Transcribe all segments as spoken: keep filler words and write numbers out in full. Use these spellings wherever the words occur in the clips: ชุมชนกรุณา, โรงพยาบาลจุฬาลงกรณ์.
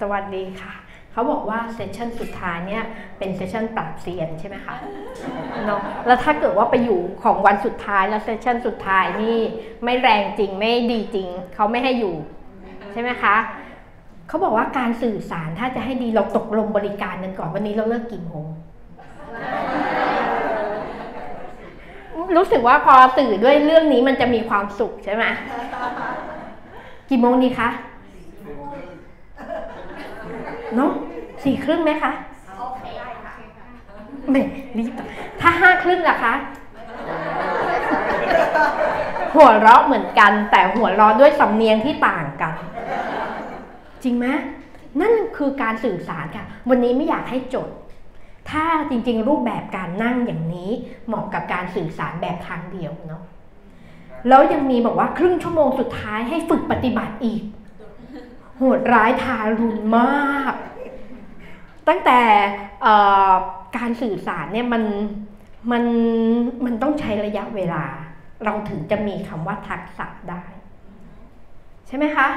สวัสดีค่ะเขาบอกว่าเซสชันสุดท้ายเนี่ยเป็นเซสชันปรับเซียนใช่ไหมคะเนาะแล้วถ้าเกิดว่าไปอยู่ของวันสุดท้ายแล้วเซสชันสุดท้ายนี่ไม่แรงจริงไม่ดีจริงเขาไม่ให้อยู่ใช่ไหมคะเขาบอกว่าการสื่อสารถ้าจะให้ดีเราตกลงบริการกันก่อนวันนี้เราเลิกกี่โมงรู้สึกว่าพอสื่อด้วยเรื่องนี้มันจะมีความสุขใช่ไหมกี่โมงดีคะเนาะสี่ครึ่งไหมคะไม่รีบถ้าห้าครึ่งล่ะคะหัวเราะเหมือนกันแต่หัวเราะด้วยสำเนียงที่ต่างกันจริงไหมนั่นคือการสื่อสารค่ะวันนี้ไม่อยากให้จดถ้าจริงๆรูปแบบการนั่งอย่างนี้เหมาะกับการสื่อสารแบบทางเดียวเนาะแล้วยังมีบอกว่าครึ่งชั่วโมงสุดท้ายให้ฝึกปฏิบัติอีกโหดร้ายทารุณมากตั้งแต่การสื่อสารเนี่ยมันมันมันต้องใช้ระยะเวลาเราถึงจะมีคำว่าทักษะได้ใช่ไหมคะ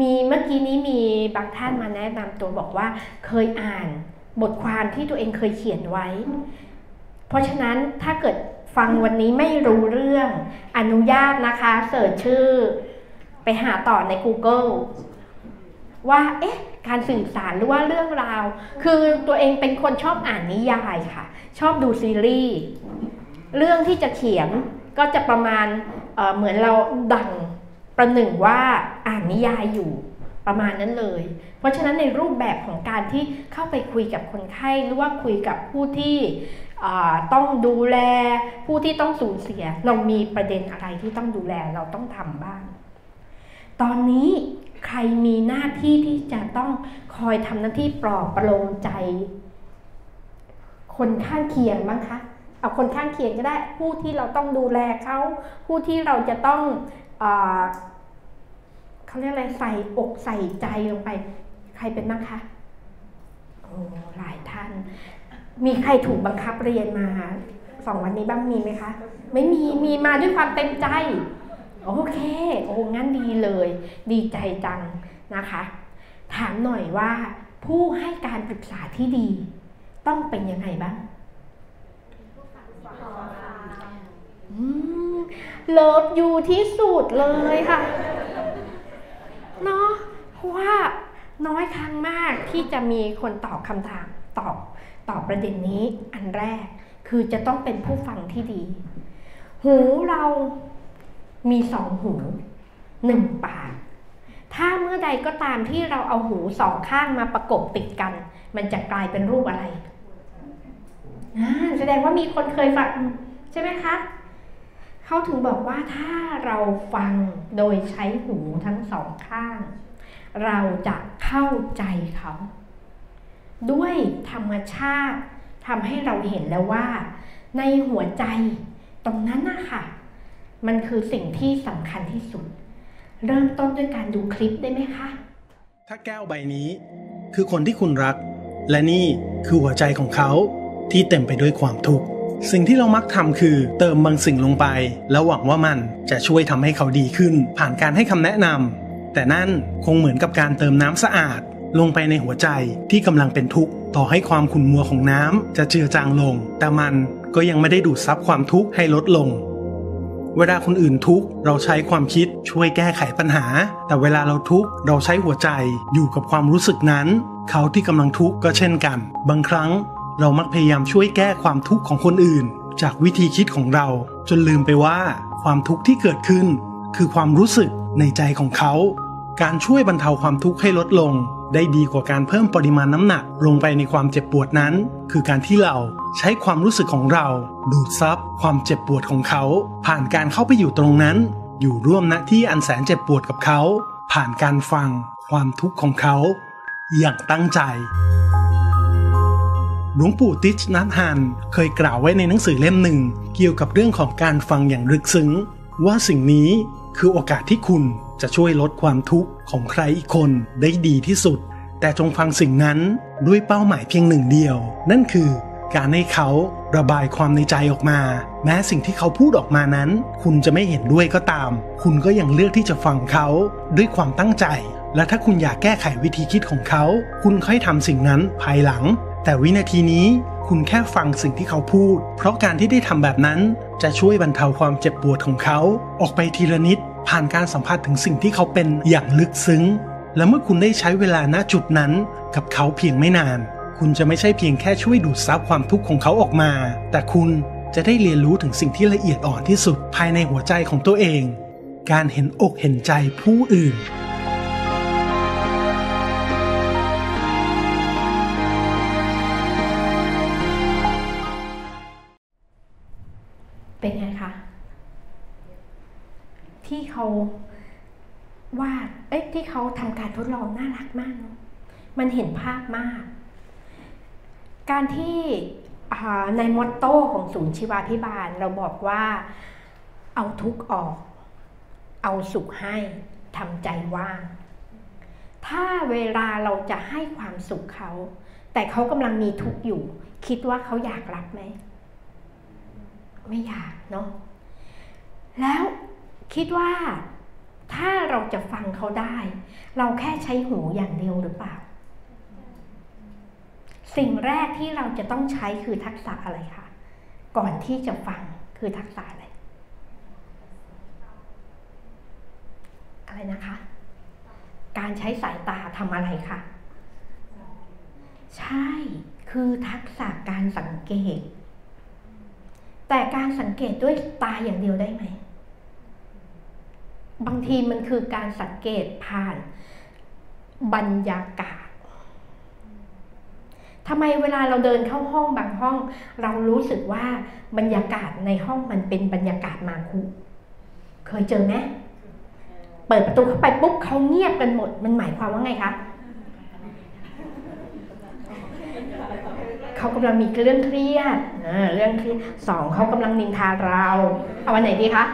มีเมื่อกี้นี้มีบางท่านมาแนะนำตัวบอกว่าเคยอ่านบทความที่ตัวเองเคยเขียนไว้เพราะฉะนั้นถ้าเกิดฟังวันนี้ไม่รู้เรื่องอนุญาตนะคะเสิร์ชชื่อไปหาต่อใน Google ว่าเอ๊ะการสื่อสารหรือว่าเรื่องราวคือตัวเองเป็นคนชอบอ่านนิยายค่ะชอบดูซีรีส์เรื่องที่จะเขียนก็จะประมาณ เอ่อ เหมือนเราดั่งประหนึ่งว่าอ่านนิยายอยู่ประมาณนั้นเลยเพราะฉะนั้นในรูปแบบของการที่เข้าไปคุยกับคนไข้หรือว่าคุยกับผู้ที่ต้องดูแลผู้ที่ต้องสูญเสียเรามีประเด็นอะไรที่ต้องดูแลเราต้องทำบ้างตอนนี้ใครมีหน้าที่ที่จะต้องคอยทำหน้าที่ปลอบประโลมใจคนข้างเคียงบ้างคะเอาคนข้างเคียงก็ได้ผู้ที่เราต้องดูแลเขาผู้ที่เราจะต้องเขาเรียกอะไรใส่อกใส่ใจลงไปใครเป็นบ้างคะโอ้หลายท่านมีใครถูกบังคับเรียนมาสองวันนี้บ้างมีไหมคะไม่มีมีมาด้วยความเต็มใจโอเคโอ้งั้นดีเลยดีใจจังนะคะถามหน่อยว่าผู้ให้การปรึกษาที่ดีต้องเป็นยังไงบ้างเลิฟอยู่ที่สุดเลยค่ะเนาะเพราะว่าน้อยครั้งมากที่จะมีคนตอบคำถามตอบตอบประเด็นนี้อันแรกคือจะต้องเป็นผู้ฟังที่ดีหูเรามีสองหูหนึ่งปากถ้าเมื่อใดก็ตามที่เราเอาหูสองข้างมาประกบติดกันมันจะกลายเป็นรูปอะไรแสดงว่ามีคนเคยฟังใช่ไหมคะเขาถึงบอกว่าถ้าเราฟังโดยใช้หูทั้งสองข้างเราจะเข้าใจเขาด้วยธรรมชาติทำให้เราเห็นแล้วว่าในหัวใจตรงนั้นนะคะมันคือสิ่งที่สำคัญที่สุดเริ่มต้นด้วยการดูคลิปได้ไหมคะถ้าแก้วใบนี้คือคนที่คุณรักและนี่คือหัวใจของเขาที่เต็มไปด้วยความทุกข์สิ่งที่เรามักทำคือเติมบางสิ่งลงไปแล้วหวังว่ามันจะช่วยทำให้เขาดีขึ้นผ่านการให้คำแนะนำแต่นั่นคงเหมือนกับการเติมน้ำสะอาดลงไปในหัวใจที่กำลังเป็นทุกข์ต่อให้ความขุ่นมัวของน้ำจะเจือจางลงแต่มันก็ยังไม่ได้ดูดซับความทุกข์ให้ลดลงเวลาคนอื่นทุกข์เราใช้ความคิดช่วยแก้ไขปัญหาแต่เวลาเราทุกข์เราใช้หัวใจอยู่กับความรู้สึกนั้นเขาที่กำลังทุกข์ก็เช่นกันบางครั้งเรามักพยายามช่วยแก้ความทุกข์ของคนอื่นจากวิธีคิดของเราจนลืมไปว่าความทุกข์ที่เกิดขึ้นคือความรู้สึกในใจของเขาการช่วยบรรเทาความทุกข์ให้ลดลงได้ดีกว่าการเพิ่มปริมาณน้ำหนักลงไปในความเจ็บปวดนั้นคือการที่เราใช้ความรู้สึกของเราดูดซับความเจ็บปวดของเขาผ่านการเข้าไปอยู่ตรงนั้นอยู่ร่วมณที่อันแสนเจ็บปวดกับเขาผ่านการฟังความทุกข์ของเขาอย่างตั้งใจหลวงปู่ติชนัทฮันเคยกล่าวไว้ในหนังสือเล่มหนึ่งเกี่ยวกับเรื่องของการฟังอย่างลึกซึ้งว่าสิ่งนี้คือโอกาสที่คุณจะช่วยลดความทุกข์ของใครอีกคนได้ดีที่สุดแต่จงฟังสิ่งนั้นด้วยเป้าหมายเพียงหนึ่งเดียวนั่นคือการให้เขาระบายความในใจออกมาแม้สิ่งที่เขาพูดออกมานั้นคุณจะไม่เห็นด้วยก็ตามคุณก็ยังเลือกที่จะฟังเขาด้วยความตั้งใจ และถ้าคุณอยากแก้ไขวิธีคิดของเขาคุณค่อยทำสิ่งนั้นภายหลังแต่วินาทีนี้คุณแค่ฟังสิ่งที่เขาพูดเพราะการที่ได้ทำแบบนั้นจะช่วยบรรเทาความเจ็บปวดของเขาออกไปทีละนิดผ่านการสัมผัสถึงสิ่งที่เขาเป็นอย่างลึกซึ้งและเมื่อคุณได้ใช้เวลาณจุดนั้นกับเขาเพียงไม่นานคุณจะไม่ใช่เพียงแค่ช่วยดูดซับความทุกข์ของเขาออกมาแต่คุณจะได้เรียนรู้ถึงสิ่งที่ละเอียดอ่อนที่สุดภายในหัวใจของตัวเองการเห็นอกเห็นใจผู้อื่นเป็นไงคะที่เขาว่าเอ๊ะที่เขาทำการทดลองน่ารักมากมันเห็นภาพมากการที่ในมอตโต้ของศูนย์ชีวาภิบาลเราบอกว่าเอาทุกข์ออกเอาสุขให้ทำใจว่างถ้าเวลาเราจะให้ความสุขเขาแต่เขากำลังมีทุกข์อยู่คิดว่าเขาอยากรับไหมไม่อยากเนาะแล้วคิดว่าถ้าเราจะฟังเขาได้เราแค่ใช้หูอย่างเดียวหรือเปล่าสิ่งแรกที่เราจะต้องใช้คือทักษะอะไรคะก่อนที่จะฟังคือทักษะอะไรอะไรนะคะการใช้สายตาทำอะไรคะใช่คือทักษะการสังเกตแต่การสังเกตด้วยตาอย่างเดียวได้ไหมบางทีมันคือการสังเกตผ่านบรรยากาศทำไมเวลาเราเดินเข้าห้องบางห้องเรารู้สึกว่าบรรยากาศในห้องมันเป็นบรรยากาศมาคุเคยเจอไหมเปิดประตูเข้าไปปุ๊บเขาเงียบกันหมดมันหมายความว่าไงคะเขากำลังมีเรื่องเครียดเรื่องที่สองเขากำลังนินทาเราเอาวันไหนดีคะ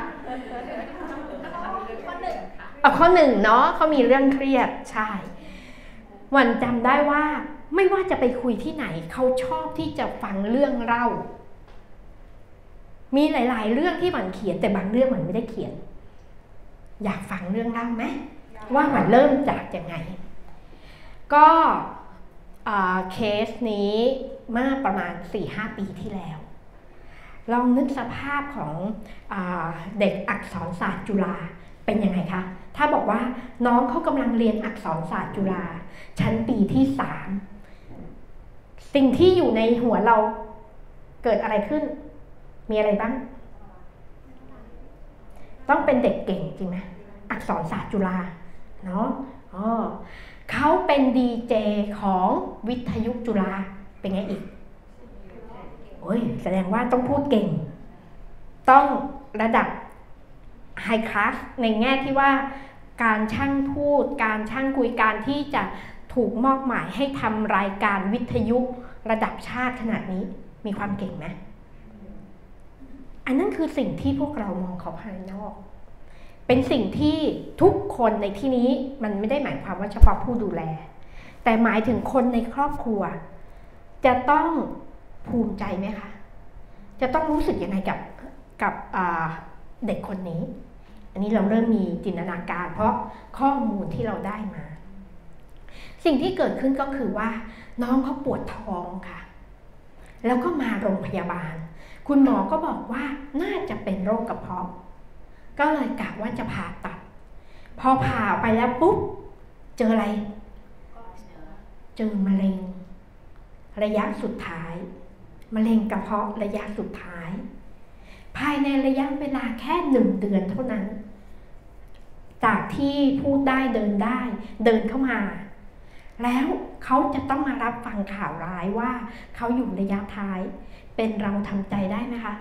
เอาข้อหนึ่งเนาะเขามีเรื่องเครียดใช่วันจำได้ว่าไม่ว่าจะไปคุยที่ไหนเขาชอบที่จะฟังเรื่องเล่ามีหลายๆเรื่องที่หวันเขียนแต่บางเรื่องหวันไม่ได้เขียนอยากฟังเรื่องเล่าไหมว่าหวันเริ่มจากยังไงก็เคสนี้เมื่อประมาณ สี่ห้า ปีที่แล้วลองนึกสภาพของเด็กอักษรศาสตร์จุฬาเป็นยังไงคะถ้าบอกว่าน้องเขากำลังเรียนอักษรศาสตร์จุฬาชั้นปีที่สามสิ่งที่อยู่ในหัวเราเกิดอะไรขึ้นมีอะไรบ้างต้องเป็นเด็กเก่งจริงไหมอักษรศาสตร์จุฬาเนาะอ๋อเขาเป็นดีเจของวิทยุจุฬาเป็นไงอีกโอ้ยแสดงว่าต้องพูดเก่งต้องระดับไฮคลาสในแง่ที่ว่าการช่างพูดการช่างคุยการที่จะถูกมอบหมายให้ทำรายการวิทยุระดับชาติขนาดนี้มีความเก่งไหมอันนั้นคือสิ่งที่พวกเรามองเขาภายนอกเป็นสิ่งที่ทุกคนในที่นี้มันไม่ได้หมายความว่าเฉพาะผู้ดูแลแต่หมายถึงคนในครอบครัวจะต้องภูมิใจไหมคะจะต้องรู้สึกยังไงกับกับเด็กคนนี้อันนี้เราเริ่มมีจินตนาการเพราะข้อมูลที่เราได้มาสิ่งที่เกิดขึ้นก็คือว่าน้องเขาปวดท้องค่ะแล้วก็มาโรงพยาบาลคุณหมอก็บอกว่าน่าจะเป็นโรคกระเพาะก็เลยกะว่าจะผ่าตัดพอผ่าไปแล้วปุ๊บเจออะไรเจอมะเร็งระยะสุดท้ายมะเร็งกระเพาะระยะสุดท้ายภายในระยะเวลาแค่หนึ่งเดือนเท่านั้นจากที่พูดได้เดินได้เดินเข้ามาแล้วเขาจะต้องมารับฟังข่าวร้ายว่าเขาอยู่ระยะท้ายเป็นเราทำใจได้ไหมคะ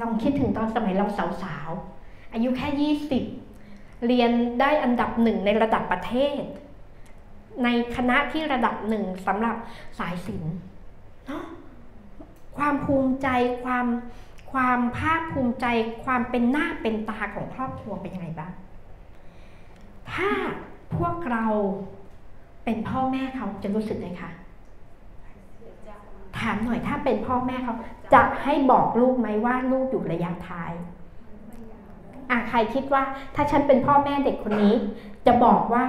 ลองคิดถึงตอนสมัยเราสาวๆอายุแค่ยี่สิบเรียนได้อันดับหนึ่งในระดับประเทศในคณะที่ระดับหนึ่งสำหรับสายศิลป์เนาะความภูมิใจความความภาคภูมิใจความเป็นหน้าเป็นตาของครอบครัวเป็นยังไงบ้างถ้าพวกเราเป็นพ่อแม่เขาจะรู้สึกไงคะถามหน่อยถ้าเป็นพ่อแม่เขาจะให้บอกลูกไหมว่าลูกอยู่ระยะท้ายอ่ะใครคิดว่าถ้าฉันเป็นพ่อแม่เด็กคนนี้จะบอกว่า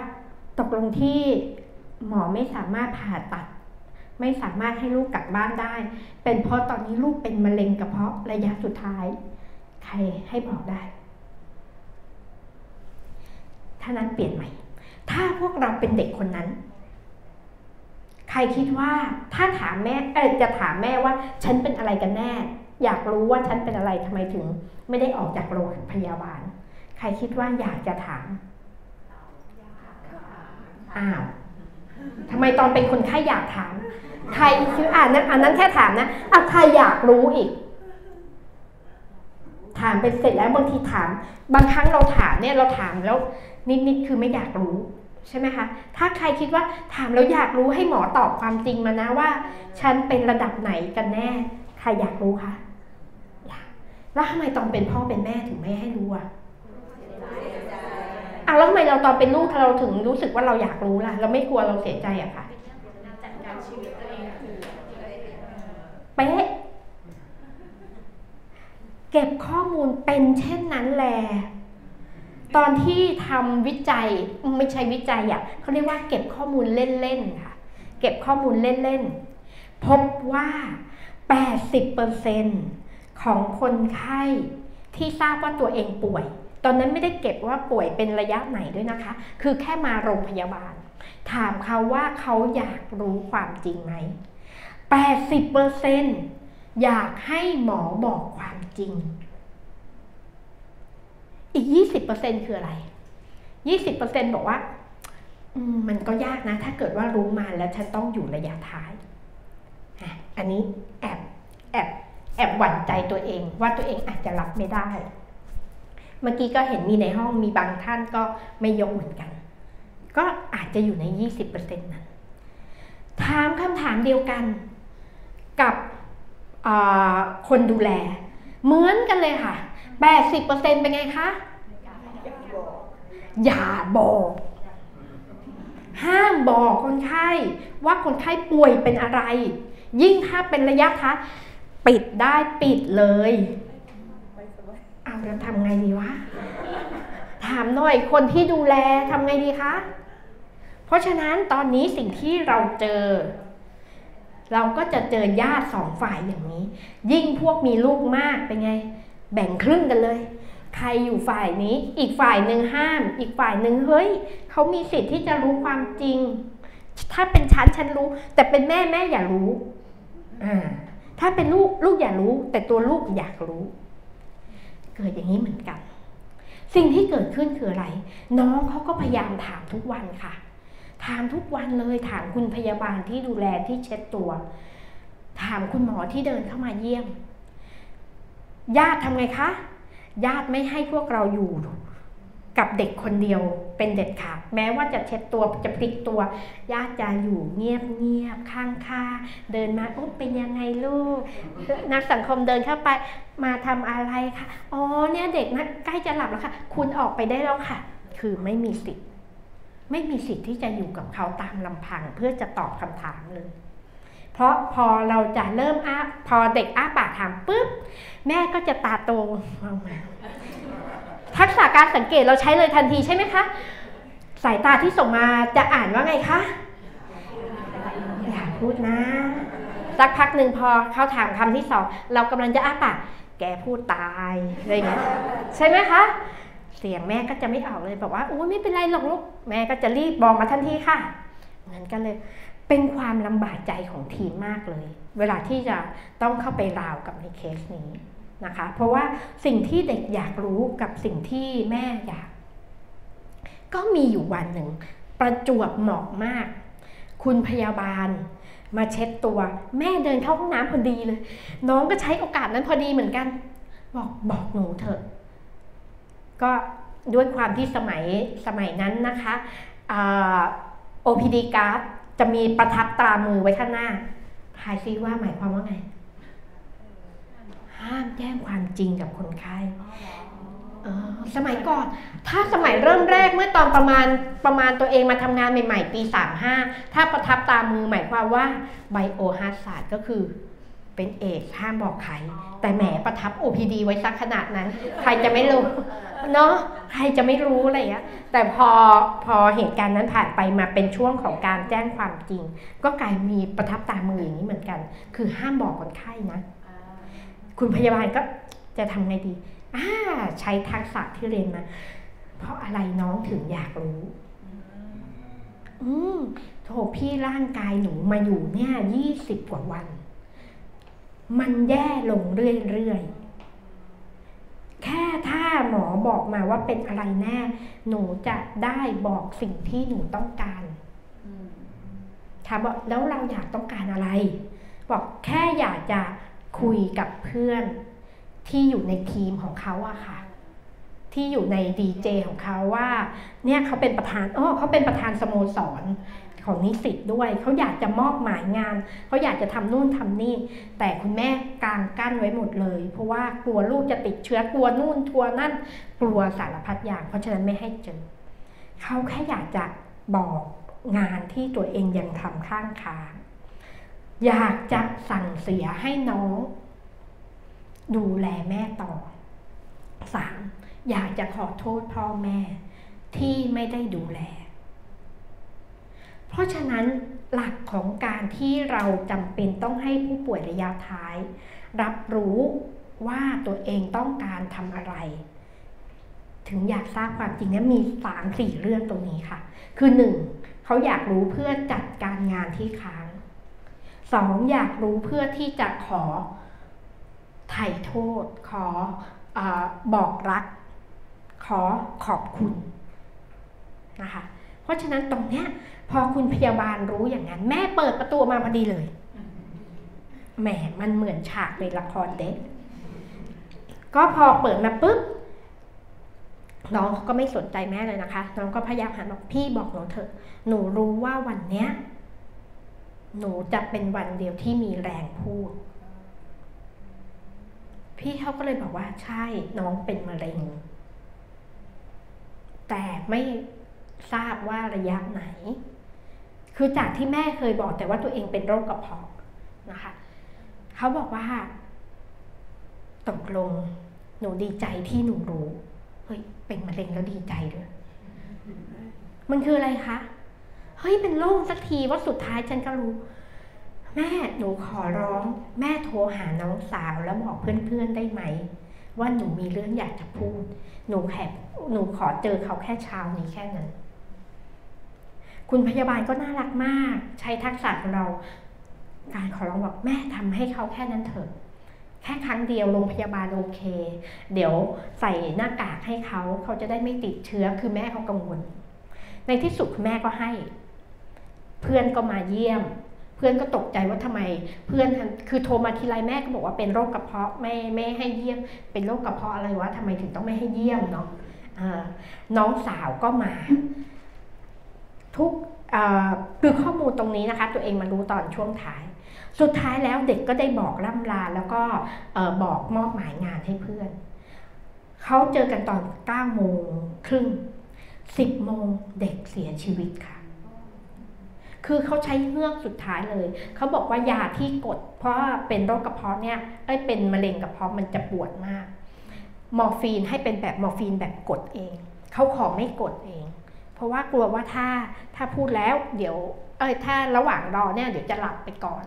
ตกลงที่หมอไม่สามารถผ่าตัดไม่สามารถให้ลูกกลับบ้านได้เป็นเพราะตอนนี้ลูกเป็นมะเร็งกระเพาะระยะสุดท้ายใครให้บอกได้ถ้านั้นเปลี่ยนใหม่ถ้าพวกเราเป็นเด็กคนนั้นใครคิดว่าถ้าถามแม่เออจะถามแม่ว่าฉันเป็นอะไรกันแน่อยากรู้ว่าฉันเป็นอะไรทำไมถึงไม่ได้ออกจากโรงพยาบาลใครคิดว่าอยากจะถามอ้าวทำไมตอนเป็นคนไข้อยากถามใครคืออ่านนั้นอันนั้นแค่ถามนะอ่ะใครอยากรู้อีกถามไปเสร็จแล้วบางทีถามบางครั้งเราถามเนี่ยเราถามแล้วนิดๆคือไม่อยากรู้ใช่ไหมคะถ้าใครคิดว่าถามแล้วอยากรู้ให้หมอตอบความจริงมานะว่าฉันเป็นระดับไหนกันแน่ใครอยากรู้คะอยากแล้วทำไมตอนเป็นพ่อเป็นแม่ถึงไม่ให้รู้อ่ะอ่ะแล้วทำไมเราตอนเป็นลูกเราถึงรู้สึกว่าเราอยากรู้ล่ะเราไม่กลัวเราเสียใจอ่ะค่ะเป๊ะเก็บข้อมูลเป็นเช่นนั้นแหละตอนที่ทำวิจัยไม่ใช่วิจัยอ่ะเขาเรียกว่าเก็บข้อมูลเล่นๆค่ะเก็บข้อมูลเล่นๆพบว่า แปดสิบเปอร์เซ็นต์ ของคนไข้ที่ทราบว่าตัวเองป่วยตอนนั้นไม่ได้เก็บว่าป่วยเป็นระยะไหนด้วยนะคะคือแค่มาโรงพยาบาลถามเขาว่าเขาอยากรู้ความจริงไหม แปดสิบเปอร์เซ็นต์ อยากให้หมอบอกความจริงอีก ยี่สิบเปอร์เซ็นต์ คืออะไร ยี่สิบเปอร์เซ็นต์ บอกว่ามันก็ยากนะถ้าเกิดว่ารู้มาแล้วฉันต้องอยู่ระยะท้ายอันนี้แอบแอบแอบหวั่นใจตัวเองว่าตัวเองอาจจะรับไม่ได้เมื่อกี้ก็เห็นมีในห้องมีบางท่านก็ไม่ยกเหมือนกันก็อาจจะอยู่ใน ยี่สิบเปอร์เซ็นต์ นั้นถามคำถามเดียวกันกับคนดูแลเหมือนกันเลยค่ะ แปดสิบเปอร์เซ็นต์ เป็นไงคะอย่าบอกห้ามบอกคนไข้ว่าคนไข้ป่วยเป็นอะไรยิ่งถ้าเป็นระยะคะปิดได้ปิดเลยเอาแล้วทำไงดีวะถามหน่อยคนที่ดูแลทำไงดีคะเพราะฉะนั้นตอนนี้สิ่งที่เราเจอเราก็จะเจอญาติสองฝ่ายอย่างนี้ยิ่งพวกมีลูกมากเป็นไงแบ่งครึ่งกันเลยใครอยู่ฝ่ายนี้อีกฝ่ายหนึ่งห้ามอีกฝ่ายหนึ่งเฮ้ยเขามีสิทธิ์ที่จะรู้ความจริงถ้าเป็นฉันฉันรู้แต่เป็นแม่แม่อย่ารู้อ่าถ้าเป็นลูกลูกอย่ารู้แต่ตัวลูกอยากรู้เกิดอย่างนี้เหมือนกันสิ่งที่เกิดขึ้นคืออะไรน้องเขาก็พยายามถามทุกวันค่ะถามทุกวันเลยถามคุณพยาบาลที่ดูแลที่เช็ดตัวถามคุณหมอที่เดินเข้ามาเยี่ยมญาติทำไงคะญาติไม่ให้พวกเราอยู่กับเด็กคนเดียวเป็นเด็ดขาดแม้ว่าจะเช็ดตัวจะพลิกตัวญาติจะอยู่เงียบเงียบข้างข้าเดินมาอุ๊บเป็นยังไงลูกนักสังคมเดินเข้าไปมาทำอะไรคะอ๋อเนี่ยเด็กนะใกล้จะหลับแล้วค่ะคุณออกไปได้แล้วค่ะคือไม่มีสิทธิ์ไม่มีสิทธิ์ที่จะอยู่กับเขาตามลำพังเพื่อจะตอบคำถามเลยเพราะพอเราจะเริ่มอ้าพอเด็กอ้าปากถามปุ๊บแม่ก็จะตาโตมองมาทักษะการสังเกตเราใช้เลยทันทีใช่ไหมคะสายตาที่ส่งมาจะอ่านว่าไงคะอย่าพูดนะสักพักหนึ่งพอเขาถามคำที่สองเรากำลังจะอ้าปากแกพูดตายอะไรอย่างเงี้ยใช่ไหมคะเสียงแม่ก็จะไม่ออกเลยบอกว่าโอ้ไม่เป็นไรหรอกลูกแม่ก็จะรีบบอกมาทันทีค่ะเหมือนกันเลยเป็นความลำบากใจของทีมมากเลยเวลาที่จะต้องเข้าไปราวกับในเคสนี้นะคะเพราะว่าสิ่งที่เด็กอยากรู้กับสิ่งที่แม่อยากก็มีอยู่วันหนึ่งประจวบเหมาะมากคุณพยาบาลมาเช็ดตัวแม่เดินเข้าห้องน้ำพอดีเลยน้องก็ใช้โอกาสนั้นพอดีเหมือนกันบอกบอกหนูเถอะก็ด้วยความที่สมัยสมัยนั้นนะคะโอ พี ดี card จะมีประทับตรามือไว้ข้างหน้าทายซิว่าหมายความว่าไงห้ามแจ้งความจริงกับคนไข้สมัยก่อนถ้าสมัยเริ่มแรกเมื่อตอนประมาณประมาณตัวเองมาทำงานใหม่ๆปีสามห้าถ้าประทับตามือหมายความว่าไบโอฮาซาร์ดก็คือ เป็นเอกห้ามบอกใครแต่แหมประทับ โอ พี ดี ไว้สักขนาดนั้นใครจะไม่รู้เนาะใครจะไม่รู้อะไรอย่างเงี้ยแต่พอพอเหตุการณ์นั้นผ่านไปมาเป็นช่วงของการแจ้งความจริงก็กลายมีประทับตามืออย่างนี้เหมือนกันคือห้ามบอกคนไข้นะคุณพยาบาลก็จะทำไงดีอ่าใช้ทักษะที่เรียนมาเพราะอะไรน้องถึงอยากรู้อืมโถพี่ร่างกายหนูมาอยู่เนี่ยยี่สิบกว่าวันมันแย่ลงเรื่อยๆแค่ถ้าหมอบอกมาว่าเป็นอะไรแน่หนูจะได้บอกสิ่งที่หนูต้องการถามบอกแล้วเราอยากต้องการอะไรบอกแค่อยากจะคุยกับเพื่อนที่อยู่ในทีมของเขาอะค่ะที่อยู่ในดีเจของเขาว่าเนี่ยเขาเป็นประธานอ๋อเขาเป็นประธานสโมสรของนิสิตด้วยเขาอยากจะมอบหมายงานเขาอยากจะทำนู่นทำนี่แต่คุณแม่กางกั้นไว้หมดเลยเพราะว่ากลัวลูกจะติดเชื้อกลัวนู่นกลัวนั่นกลัวสารพัดอย่างเพราะฉะนั้นไม่ให้เจอเขาแค่อยากจะบอกงานที่ตัวเองยังทำข้างค้างอยากจะสั่งเสียให้น้องดูแลแม่ต่อสามอยากจะขอโทษพ่อแม่ที่ไม่ได้ดูแลเพราะฉะนั้นหลักของการที่เราจำเป็นต้องให้ผู้ป่วยระยะท้ายรับรู้ว่าตัวเองต้องการทำอะไรถึงอยากทราบความจริงนั้นมี สามถึงสี่ เรื่องตรงนี้ค่ะคือ หนึ่ง เขาอยากรู้เพื่อจัดการงานที่ค้าง สอง อยากรู้เพื่อที่จะขอไถ่โทษขอเอ่อบอกรักขอขอบคุณนะคะเพราะฉะนั้นตรงเนี้ยพอคุณพยาบาลรู้อย่างนั้นแม่เปิดประตูมาพอดีเลยแหมมันเหมือนฉากในละครเด็กก็พอเปิดมาปุ๊บน้องก็ไม่สนใจแม่เลยนะคะน้องก็พยายามหาบอกพี่บอกหนูเถอะหนูรู้ว่าวันเนี้ยหนูจะเป็นวันเดียวที่มีแรงพูดพี่เขาก็เลยบอกว่าใช่น้องเป็นมะเร็งแต่ไม่ทราบว่าระยะไหนคือจากที่แม่เคยบอกแต่ว่าตัวเองเป็นโรคกระเพาะนะคะเขาบอกว่าตกลงหนูดีใจที่หนูรู้เฮ้ยเป็นมะเร็งแล้วดีใจด้วยมันคืออะไรคะเฮ้ยเป็นโล่งสักทีว่าสุดท้ายฉันก็รู้แม่หนูขอร้องแม่โทรหาน้องสาวแล้วบอกเพื่อนๆได้ไหมว่าหนูมีเรื่องอยากจะพูดหนูแค่หนูขอเจอเขาแค่เช้านี้แค่นั้นคุณพยาบาลก็น่ารักมากใช้ทักษะของเราการขอร้องบอกแม่ทำให้เขาแค่นั้นเถอะแค่ครั้งเดียวโรงพยาบาลโอเคเดี๋ยวใส่หน้ากากให้เขาเขาจะได้ไม่ติดเชื้อคือแม่เขากังวลในที่สุดแม่ก็ให้เพื่อนก็มาเยี่ยมเพื่อนก็ตกใจว่าทำไมเพื่อนคือโทรมาทีไรแม่ก็บอกว่าเป็นโรคกระเพาะไม่ไม่ให้เยี่ยมเป็นโรคกระเพาะอะไรวะทำไมถึงต้องไม่ให้เยี่ยมเนาะน้องสาวก็มาทุกคือข้อมูลตรงนี้นะคะตัวเองมารู้ตอนช่วงท้ายสุดท้ายแล้วเด็กก็ได้บอกล่ำลาแล้วก็บอกมอบหมายงานให้เพื่อนเขาเจอกันตอนเก้าโมงครึ่งสิบโมงเด็กเสียชีวิตค่ะคือเขาใช้เฮือกสุดท้ายเลยเขาบอกว่ายาที่กดเพราะเป็นโรคกระเพาะเนี่ยไอ้เป็นมะเร็งกระเพาะมันจะปวดมากมอร์ฟีนให้เป็นแบบมอร์ฟีนแบบกดเองเขาขอไม่กดเองเพราะว่ากลัวว่าถ้าถ้าพูดแล้วเดี๋ยวเอ้ยถ้าระหว่างรอเนี่ยเดี๋ยวจะหลับไปก่อน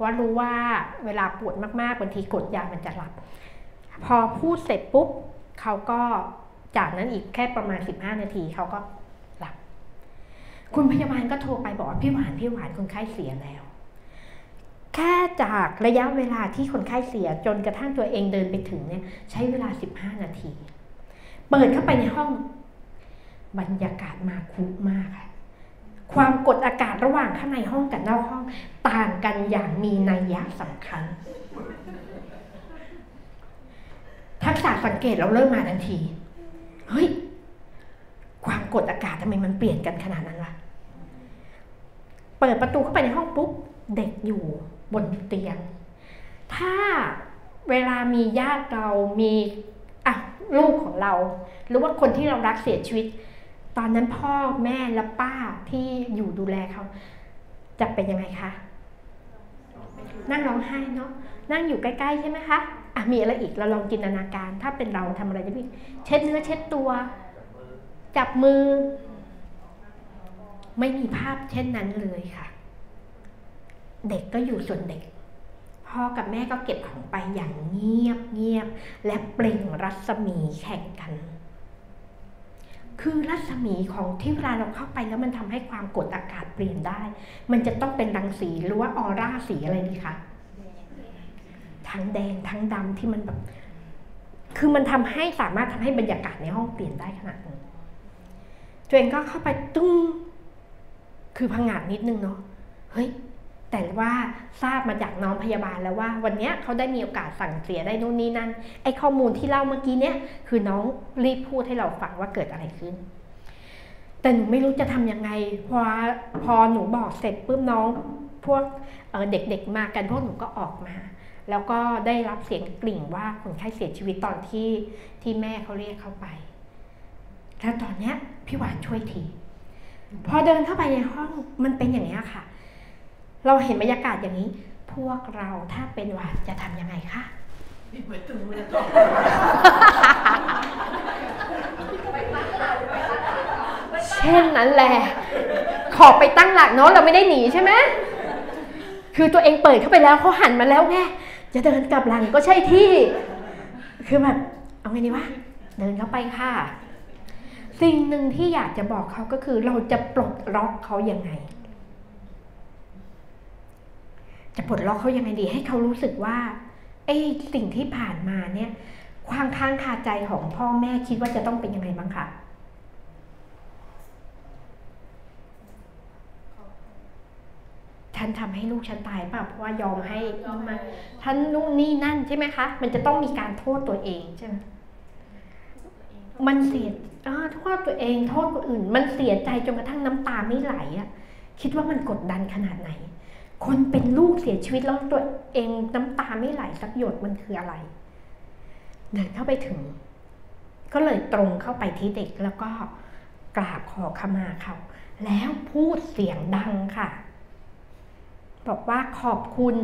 ว่ารู้ว่าเวลาปวดมากๆบางทีกดยามันจะหลับพอพูดเสร็จปุ๊บเขาก็จากนั้นอีกแค่ประมาณสิบห้านาทีเขาก็คุณพยาบาลก็โทรไปบอกว่าพี่หวานพี่หวานคนไข้เสียแล้วแค่จากระยะเวลาที่คนไข้เสียจนกระทั่งตัวเองเดินไปถึงเนี่ยใช้เวลาสิบห้านาทีเปิดเข้าไปในห้องบรรยากาศมาคุมากค่ะความกดอากาศระหว่างข้างในห้องกับนอกห้องต่างกันอย่างมีนัยยะสำคัญทักษะสังเกตเราเริ่มมาทันทีเฮ้ยความกดอากาศทำไมมันเปลี่ยนกันขนาดนั้นล่ะเปิดประตูเข้าไปในห้องปุ๊บเด็กอยู่บนเตียงถ้าเวลามีญาติเรามีอ่ะลูกของเราหรือว่าคนที่เรารักเสียชีวิตตอนนั้นพ่อแม่และป้าที่อยู่ดูแลเขาจะเป็นยังไงคะ นั่งร้องไห้เนาะนั่งอยู่ใกล้ๆใช่ไหมคะอ่ะมีอะไรอีกเราลองจินตนาการถ้าเป็นเราทำอะไรจะมีเช็ดเนื้อเช็ดตัวจับมือไม่มีภาพเช่นนั้นเลยค่ะเด็กก็อยู่ส่วนเด็กพ่อกับแม่ก็เก็บของไปอย่างเงียบเงียบและเปล่งรัศมีแข่งกันคือรัศมีของที่เวลาเราเข้าไปแล้วมันทำให้ความกดอากาศเปลี่ยนได้มันจะต้องเป็นรังสีหรือว่าออร่าสีอะไรดีคะทั้งแดงทั้งดำที่มันแบบคือมันทำให้สามารถทำให้บรรยากาศในห้องเปลี่ยนได้ขนาดนี้ตัวเองก็เข้าไปตึ้งคือผงาดนิดนึงเนาะเฮ้ยแต่ว่าทราบมาจากน้องพยาบาลแล้วว่าวันนี้เขาได้มีโอกาสสั่งเสียได้นู่นนี่นั่นไอข้อมูลที่เล่าเมื่อกี้เนี้ยคือน้องรีบพูดให้เราฟังว่าเกิดอะไรขึ้นแต่หนูไม่รู้จะทำยังไงพอพอหนูบอกเสร็จปุ๊บน้องพวกเด็กๆมากันพวกหนูก็ออกมาแล้วก็ได้รับเสียงกลิ่งว่าคนไข้เสียชีวิตตอนที่ที่แม่เขาเรียกเข้าไปแล้วตอนเนี้ยพี่หวานช่วยทีพอเดินเข้าไปในห้องมันเป็นอย่างนี้ค่ะเราเห็นบรรยากาศอย่างนี้พวกเราถ้าเป็นหวานจะทำยังไงคะปิดประตูแล้วก็เช่นนั้นแหละขอไปตั้งหลักเนาะเราไม่ได้หนีใช่ไหมคือตัวเองเปิดเข้าไปแล้วเขาหันมาแล้วไงจะเดินกลับหลังก็ใช่ที่คือแบบเอาไงดีวะเดินเข้าไปค่ะสิ่งหนึ่งที่อยากจะบอกเขาก็คือเราจะปลดล็อกเขายังไงจะปลดล็อกเขายังไงดีให้เขารู้สึกว่าไอ้สิ่งที่ผ่านมาเนี่ยความค้างคาใจของพ่อแม่คิดว่าจะต้องเป็นยังไงบ้างคะฉันทำให้ลูกฉันตายป่ะเพราะว่ายอมให้มาท่านนู่นนี่นั่นใช่ไหมคะมันจะต้องมีการโทษตัวเองใช่ไหมมันเสียโทษตัวเองโทษคนอื่นมันเสียใจจนกระทั่งน้ำตาไม่ไหลอ่ะคิดว่ามันกดดันขนาดไหนคนเป็นลูกเสียชีวิตแล้วตัวเองน้ำตาไม่ไหลสักหยดมันคืออะไรเดินเข้าไปถึงก็เลยตรงเข้าไปที่เด็กแล้วก็กราบขอขมาเขาแล้วพูดเสียงดังค่ะบอกว่าขอบคุณ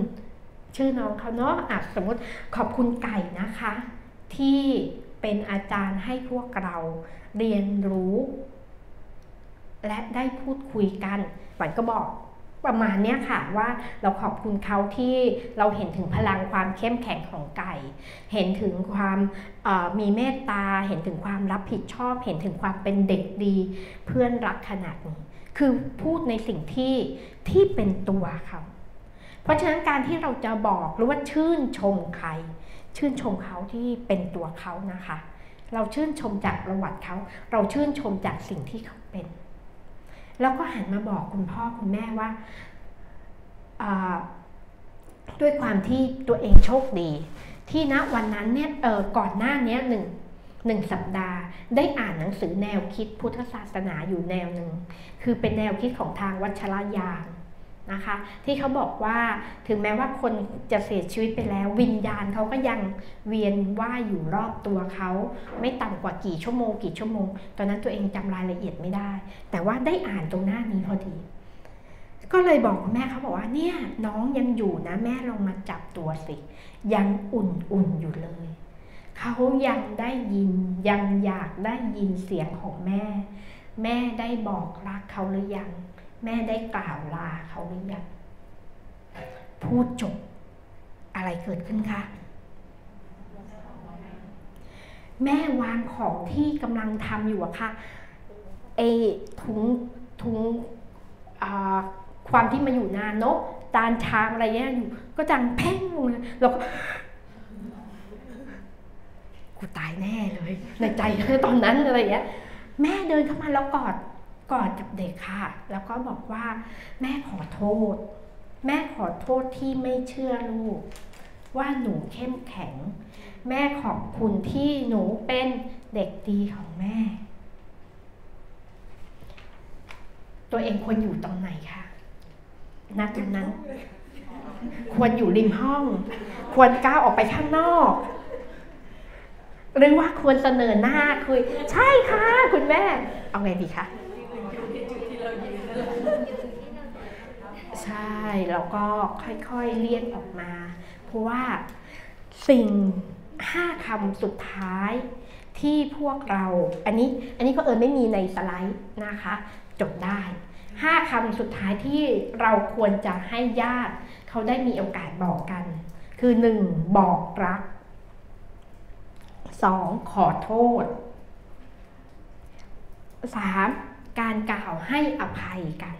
ชื่อน้องเขาเนาะอ่ะสมมติขอบคุณไก่นะคะที่เป็นอาจารย์ให้พวกเราเรียนรู้และได้พูดคุยกันหวานก็บอกประมาณเนี้ยค่ะว่าเราขอบคุณเขาที่เราเห็นถึงพลังความเข้มแข็งของไก่เห็นถึงความมีเมตตาเห็นถึงความรับผิดชอบเห็นถึงความเป็นเด็กดีเพื่อนรักขนาดนี้คือพูดในสิ่งที่ที่เป็นตัวเขาเพราะฉะนั้นการที่เราจะบอกหรือว่าชื่นชมใครชื่นชมเขาที่เป็นตัวเขานะคะเราชื่นชมจากประวัติเขาเราชื่นชมจากสิ่งที่เขาเป็นแล้วก็หันมาบอกคุณพ่อคุณแม่ว่าด้วยความที่ตัวเองโชคดีที่ณวันนั้นเนี่ยเออก่อนหน้านี้หนึ่งหนึ่งสัปดาห์ได้อ่านหนังสือแนวคิดพุทธศาสนาอยู่แนวหนึ่งคือเป็นแนวคิดของทางวัชรยานนะคะที่เขาบอกว่าถึงแม้ว่าคนจะเสียชีวิตไปแล้ววิญญาณเขาก็ยังเวียนว่ายอยู่รอบตัวเขาไม่ต่ำกว่ากี่ชั่วโมงกี่ชั่วโมงตอนนั้นตัวเองจำรายละเอียดไม่ได้แต่ว่าได้อ่านตรงหน้านี้พอดีก็เลยบอกแม่เขาบอกว่าเนี่ยน้องยังอยู่นะแม่ลองมาจับตัวสิยังอุ่นๆอยู่เลยเขายังได้ยินยังอยากได้ยินเสียงของแม่แม่ได้บอกรักเขาหรือยังแม่ได้กล่าวลาเขาหรือยังพูดจบอะไรเกิดขึ้นคะแม่วางของที่กำลังทำอยู่อะค่ะไอถุงถุงความที่มาอยู่นานเนาะจานชามอะไรเงี้ยอยู่ก็จังเพ่งลงเลยแล้วก็กูตายแน่เลยในใจตอนนั้นอะไรเงี้ยแม่เดินเข้ามาแล้วกอดกอดกับเด็กค่ะแล้วก็บอกว่าแม่ขอโทษแม่ขอโทษที่ไม่เชื่อลูกว่าหนูเข้มแข็งแม่ขอบคุณที่หนูเป็นเด็กดีของแม่ตัวเองควรอยู่ตรงไหนคะณตรงนั้นควรอยู่ริมห้องควรก้าวออกไปข้างนอกหรือว่าควรเสนอหน้าคุยใช่ค่ะคุณแม่เอาไงดีคะใ ใช่แล้วก็ค่อยๆเลี่ยงออกมาเพราะว่าสิ่งห้าคำสุดท้ายที่พวกเราอันนี้อันนี้ก็เออไม่มีในสไลด์นะคะจบได้ห้าคำสุดท้ายที่เราควรจะให้ญาติเขาได้มีโอกาสบอกกันคือหนึ่งบอกรักสองขอโทษสามการกล่าวให้อภัยกัน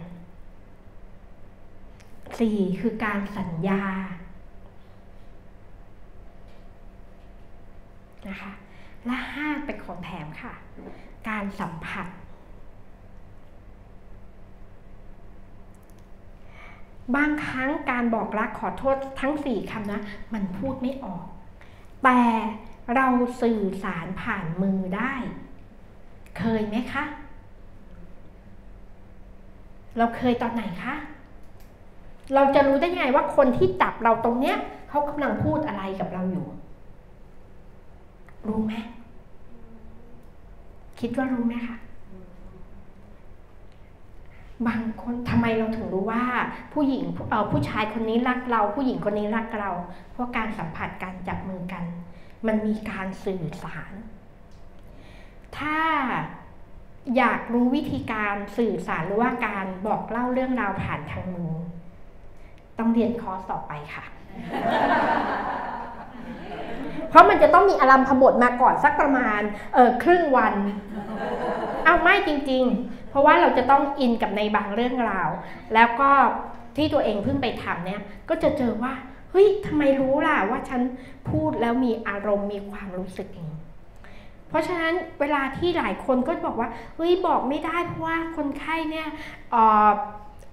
สี่คือการสัญญานะคะและห้าเป็นของแถมค่ะการสัมผัสบางครั้งการบอกรักขอโทษทั้งสี่คำนะมันพูดไม่ออกแต่เราสื่อสารผ่านมือได้เคยไหมคะเราเคยตอนไหนคะเราจะรู้ได้ยังไงว่าคนที่จับเราตรงเนี้ยเขากำลังพูดอะไรกับเราอยู่รู้ไหมคิดว่ารู้ไหมคะบางคนทำไมเราถึงรู้ว่าผู้หญิงเอ่อผู้ชายคนนี้รักเราผู้หญิงคนนี้รักเราเพราะการสัมผัสการจับมือกันมันมีการสื่อสารถ้าอยากรู้วิธีการสื่อสารหรือว่าการบอกเล่าเรื่องราวผ่านทางมือต้องเรียนคอร์สต่อไปค่ะ เพราะมันจะต้องมีอารัมพบทมาก่อนสักประมาณเออครึ่งวัน เอาไม่จริงๆเพราะว่าเราจะต้องอินกับในบางเรื่องราวแล้วก็ที่ตัวเองเพิ่งไปทำเนี่ยก็จะเจอว่าเฮ้ยทำไมรู้ล่ะว่าฉันพูดแล้วมีอารมณ์มีความรู้สึกเองเพราะฉะนั้นเวลาที่หลายคนก็บอกว่าเฮ้ยบอกไม่ได้เพราะว่าคนไข้เนี่ยเอ่อ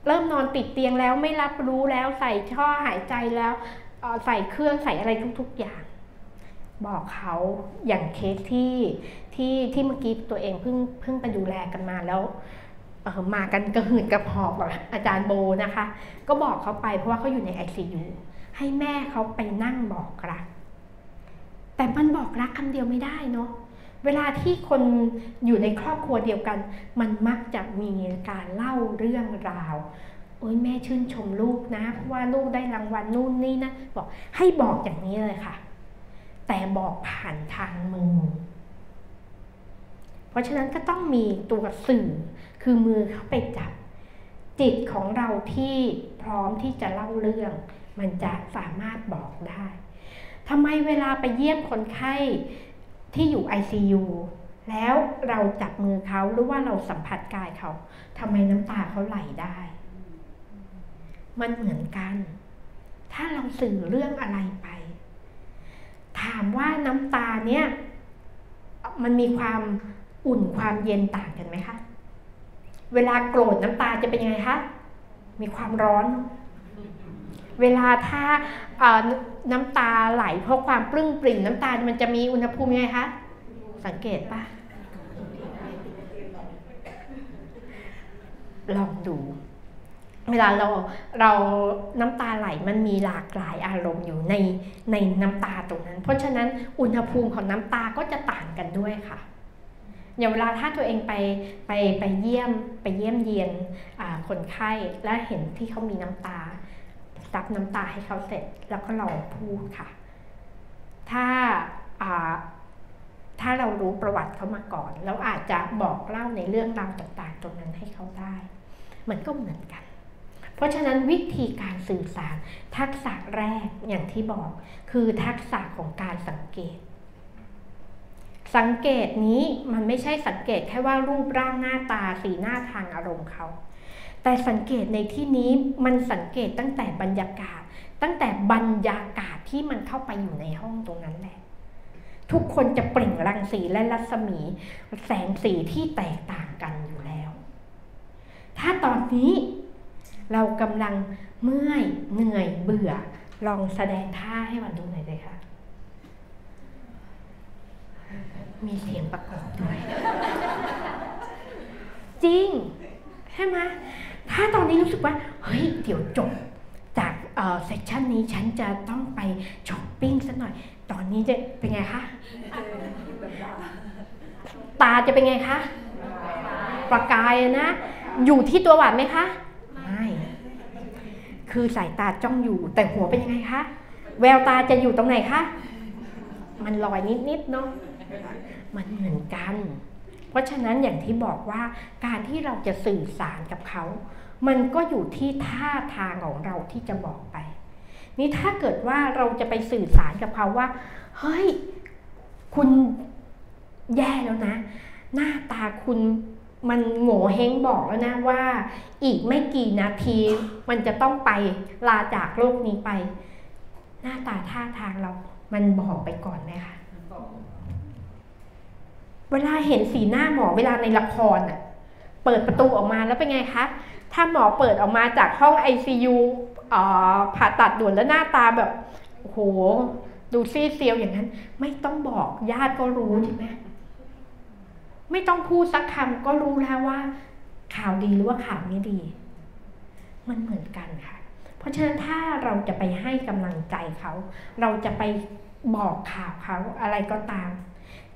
เริ่มนอนติดเตียงแล้วไม่รับรู้แล้วใส่ท่อหายใจแล้วใส่เครื่องใส่อะไรทุกๆอย่างบอกเขาอย่างเคสที่ที่ที่เมื่อกี้ตัวเองเพิ่งเพิ่งไปดูแลกันมาแล้วมากันกระหืดกระหอบแบบอาจารย์โบนะคะก็บอกเขาไปเพราะว่าเขาอยู่ใน ไอ ซี ยู ให้แม่เขาไปนั่งบอกรักแต่มันบอกรักคำเดียวไม่ได้เนาะเวลาที่คนอยู่ในครอบครัวเดียวกันมันมักจะมีการเล่าเรื่องราวโอ้ยแม่ชื่นชมลูกนะเพราะว่าลูกได้รางวัลนู่นนี่นะบอกให้บอกอย่างนี้เลยค่ะแต่บอกผ่านทางมือเพราะฉะนั้นก็ต้องมีตัวสื่อคือมือเข้าไปจับจิตของเราที่พร้อมที่จะเล่าเรื่องมันจะสามารถบอกได้ทำไมเวลาไปเยี่ยมคนไข้ที่อยู่ ไอ ซี ยู แล้วเราจับมือเขาหรือว่าเราสัมผัสกายเขาทำไมน้ำตาเขาไหลได้มันเหมือนกันถ้าเราสื่อเรื่องอะไรไปถามว่าน้ำตาเนี่ยมันมีความอุ่นความเย็นต่างกันไหมคะเวลาโกรธน้ำตาจะเป็นยังไงคะมีความร้อนเวลาถ้าน้ำตาไหลเพราะความปลื้มปริ่มน้ำตามันจะมีอุณหภูมิยังไงคะสังเกตป่ะลองดูเวลาเราเราน้ำตาไหลมันมีหลากหลายอารมณ์อยู่ในในน้ำตาตรงนั้นเพราะฉะนั้นอุณหภูมิของน้ำตาก็จะต่างกันด้วยค่ะอย่างเวลาถ้าตัวเองไปไปไปเยี่ยมไปเยี่ยมเยียนคนไข้และเห็นที่เขามีน้ำตาซับน้ำตาให้เขาเสร็จแล้วก็ลองพูดค่ะถ้าถ้าเรารู้ประวัติเขามาก่อนแล้วอาจจะบอกเล่าในเรื่องราวต่างๆตรงนั้นให้เขาได้มันก็เหมือนกันเพราะฉะนั้นวิธีการสื่อสารทักษะแรกอย่างที่บอกคือทักษะของการสังเกตสังเกตนี้มันไม่ใช่สังเกตแค่ว่ารูปร่างหน้าตาสีหน้าทางอารมณ์เขาแต่สังเกตในที่นี้มันสังเกตตั้งแต่บรรยากาศตั้งแต่บรรยากาศที่มันเข้าไปอยู่ในห้องตรงนั้นแหละทุกคนจะเปล่งรังสีและรัศมีแสงสีที่แตกต่างกันอยู่แล้วถ้าตอนนี้เรากำลังเมื่อยเหนื่อยเบื่อลองแสดงท่าให้มันดูหน่อยเลยค่ะมีเสียงประกอบด้วยจริงใช่ไหมถ้าตอนนี้รู้สึกว่าเฮ้ยเดี๋ยวจบจากเอ่อเซสชันนี้ฉันจะต้องไปช้อปปิ้งสักหน่อยตอนนี้จะเป็นไงคะตาจะเป็นไงคะประกายนะอยู่ที่ตัวหวานไหมคะไม่ คือสายตาจ้องอยู่แต่หัวเป็นยังไงคะแววตาจะอยู่ตรงไหนคะมันลอยนิดๆเนาะมันเหมือนกันเพราะฉะนั้นอย่างที่บอกว่าการที่เราจะสื่อสารกับเขามันก็อยู่ที่ท่าทางของเราที่จะบอกไปนี่ถ้าเกิดว่าเราจะไปสื่อสารกับเขาว่าเฮ้ยคุณแย่แล้วนะหน้าตาคุณมันโง่เฮงบอกแล้วนะว่าอีกไม่กี่นาทีมันจะต้องไปลาจากโลกนี้ไปหน้าตาท่าทางเรามันบอกไปก่อนไหมคะเวลาเห็นสีหน้าหมอเวลาในละครอ่ะเปิดประตูออกมาแล้วเป็นไงคะถ้าหมอเปิดออกมาจากห้อง ไอ ซี ยู อ่าผ่าตัดด่วนแล้วหน้าตาแบบโอ้โหดูซีเซียวอย่างนั้นไม่ต้องบอกญาติก็รู้ใช่ไหมไม่ต้องพูดสักคำก็รู้แล้วว่าข่าวดีหรือว่าข่าวไม่ดีมันเหมือนกันค่ะเพราะฉะนั้นถ้าเราจะไปให้กำลังใจเขาเราจะไปบอกข่าวเขาอะไรก็ตาม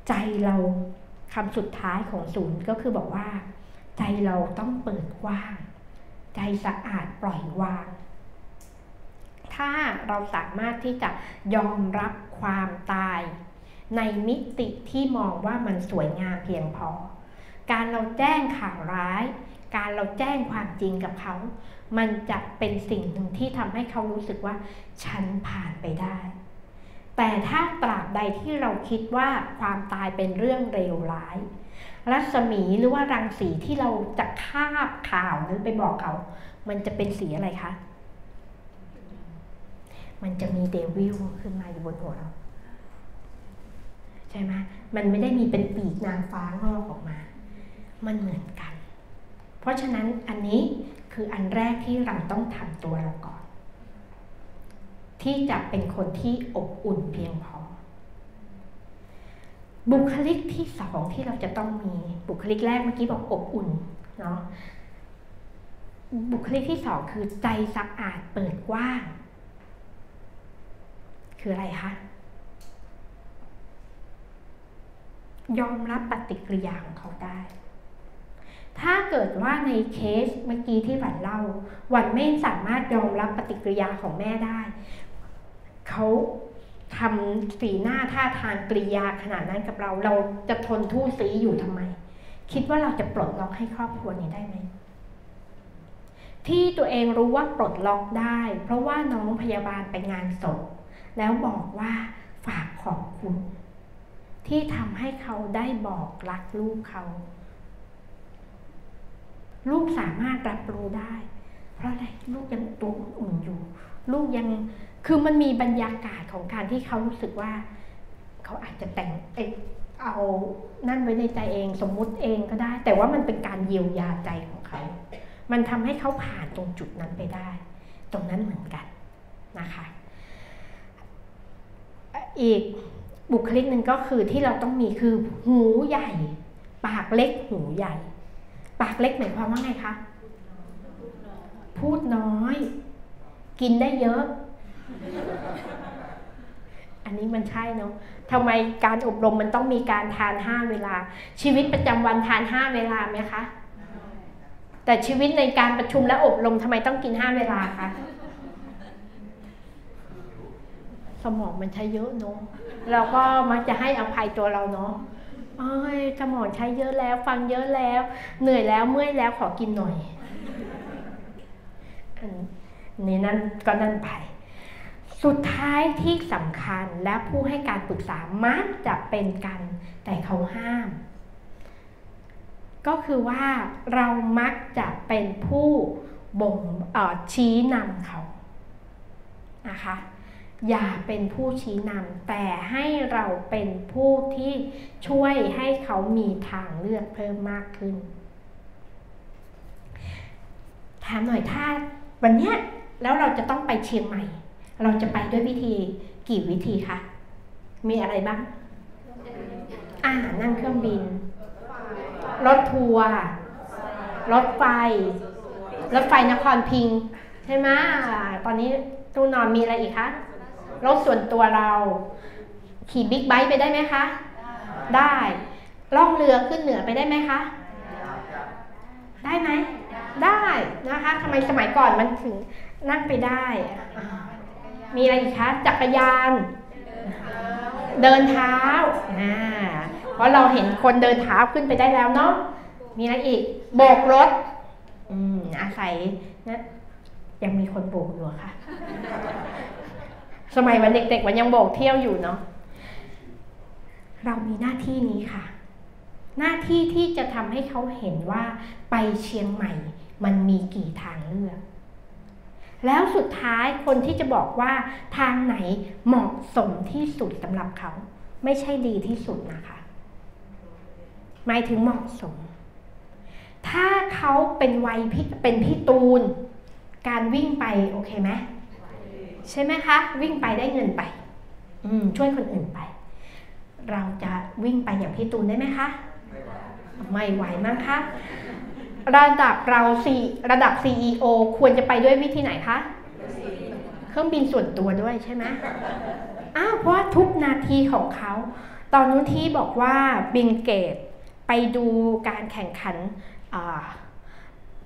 ใจเราคำสุดท้ายของศูนย์ก็คือบอกว่าใจเราต้องเปิดกว้างใจสะอาดปล่อยวางถ้าเราสามารถที่จะยอมรับความตายในมิติที่มองว่ามันสวยงามเพียงพอการเราแจ้งข่าวร้ายการเราแจ้งความจริงกับเขามันจะเป็นสิ่งหนึ่งที่ทำให้เขารู้สึกว่าฉันผ่านไปได้แต่ถ้าตราบใดที่เราคิดว่าความตายเป็นเรื่องเลวร้ายรัศมีหรือว่ารังสีที่เราจะคาบข่าวนั้นไปบอกเขามันจะเป็นสีอะไรคะมันจะมีเดวิลขึ้นมาอยู่บนหัวเราใช่ไหมมันไม่ได้มีเป็นปีกนางฟ้างอกออกมามันเหมือนกันเพราะฉะนั้นอันนี้คืออันแรกที่เราต้องทำตัวเราก่อนที่จะเป็นคนที่อบอุ่นเพียงพอบุคลิกที่สองที่เราจะต้องมีบุคลิกแรกเมื่อกี้บอกอบอุ่นเนาะบุคลิกที่สองคือใจสะอาดเปิดกว้างคืออะไรคะยอมรับปฏิกิริยาของเขาได้ถ้าเกิดว่าในเคสเมื่อกี้ที่หวันเล่าหวันไม่สามารถยอมรับปฏิกิริยาของแม่ได้เขาทำสีหน้าท่าทางกริยาขนาดนั้นกับเราเราจะทนทู่ซีอยู่ทำไมคิดว่าเราจะปลดล็อกให้ครอบครัวนี้ได้ไหมที่ตัวเองรู้ว่าปลดล็อกได้เพราะว่าน้องพยาบาลไปงานศพแล้วบอกว่าฝากขอบคุณที่ทำให้เขาได้บอกรักลูกเขาลูกสามารถรับรู้ได้เพราะอะไรลูกยังตัวอุ่นอยู่ลูกยังคือมันมีบรรยากาศของการที่เขารู้สึกว่าเขาอาจจะแต่งเอานั่นไว้ในใจเองสมมุติเองก็ได้แต่ว่ามันเป็นการเยียวยาใจของเขามันทำให้เขาผ่านตรงจุดนั้นไปได้ตรงนั้นเหมือนกันนะคะอีกบุคลิกหนึ่งก็คือที่เราต้องมีคือหูใหญ่ปากเล็กหูใหญ่ปากเล็กหมายความว่าไงคะพูดน้อยกินได้เยอะอันนี้มันใช่เนาะทำไมการอบรมมันต้องมีการทานห้าเวลาชีวิตประจำวันทานห้าเวลาไหมคะแต่ชีวิตในการประชุมและอบรมทำไมต้องกินห้าเวลาคะสมองมันใช้เยอะเนาะเราก็มักจะให้อภัยตัวเราเนาะโอ้ยสมองใช้เยอะแล้วฟังเยอะแล้วเหนื่อยแล้วเมื่อยแล้วขอกินหน่อยนี่นั่นก็นั่นไปสุดท้ายที่สำคัญและผู้ให้การปรึกษามักจะเป็นกันแต่เขาห้ามก็คือว่าเรามักจะเป็นผู้บ่งชี้นำเขานะคะอย่าเป็นผู้ชี้นำแต่ให้เราเป็นผู้ที่ช่วยให้เขามีทางเลือกเพิ่มมากขึ้นถามหน่อยถ้าวันนี้แล้วเราจะต้องไปเชียงใหม่เราจะไปด้วยวิธีกี่วิธีคะมีอะไรบ้างอ่านั่งเครื่องบินรถทัวร์รถไฟรถไฟนครพิงค์ใช่ไหมตอนนี้ตู้นอนมีอะไรอีกคะรถส่วนตัวเราขี่บิ๊กไบค์ไปได้ไหมคะได้ล่องเรือขึ้นเหนือไปได้ไหมคะได้ไหมได้นะคะทำไมสมัยก่อนมันถึง นั่งไปได้มีอะไรอีกคะจักรยานเดินเท้าอ่าเพราะเราเห็นคนเดินเท้าขึ้นไปได้แล้วเนาะมีอะไรอีกโบกรถอืมอาศัยนะยังมีคนโบกอยู่ค่ะสมัยวันเด็กๆมันยังโบกเที่ยวอยู่เนาะเรามีหน้าที่นี้ค่ะหน้าที่ที่จะทำให้เขาเห็นว่าไปเชียงใหม่มันมีกี่ทางเลือกแล้วสุดท้ายคนที่จะบอกว่าทางไหนเหมาะสมที่สุดสำหรับเขาไม่ใช่ดีที่สุดนะคะหมายถึงเหมาะสมถ้าเขาเป็นวัยพี่เป็นพี่ตูนการวิ่งไปโอเคไหมใช่ไหมคะวิ่งไปได้เงินไปอืมช่วยคนอื่นไปเราจะวิ่งไปอย่างพี่ตูนได้ไหมคะไม่ไหวมั้งคะระดับเราสี่ระดับ ซี อี โอ ควรจะไปด้วยวิธีไหนคะเครื่องบินส่วนตัวด้วยใช่ไหมอ้าวเพราะทุกนาทีของเขาตอนนู้นที่บอกว่าบิลเกตไปดูการแข่งขัน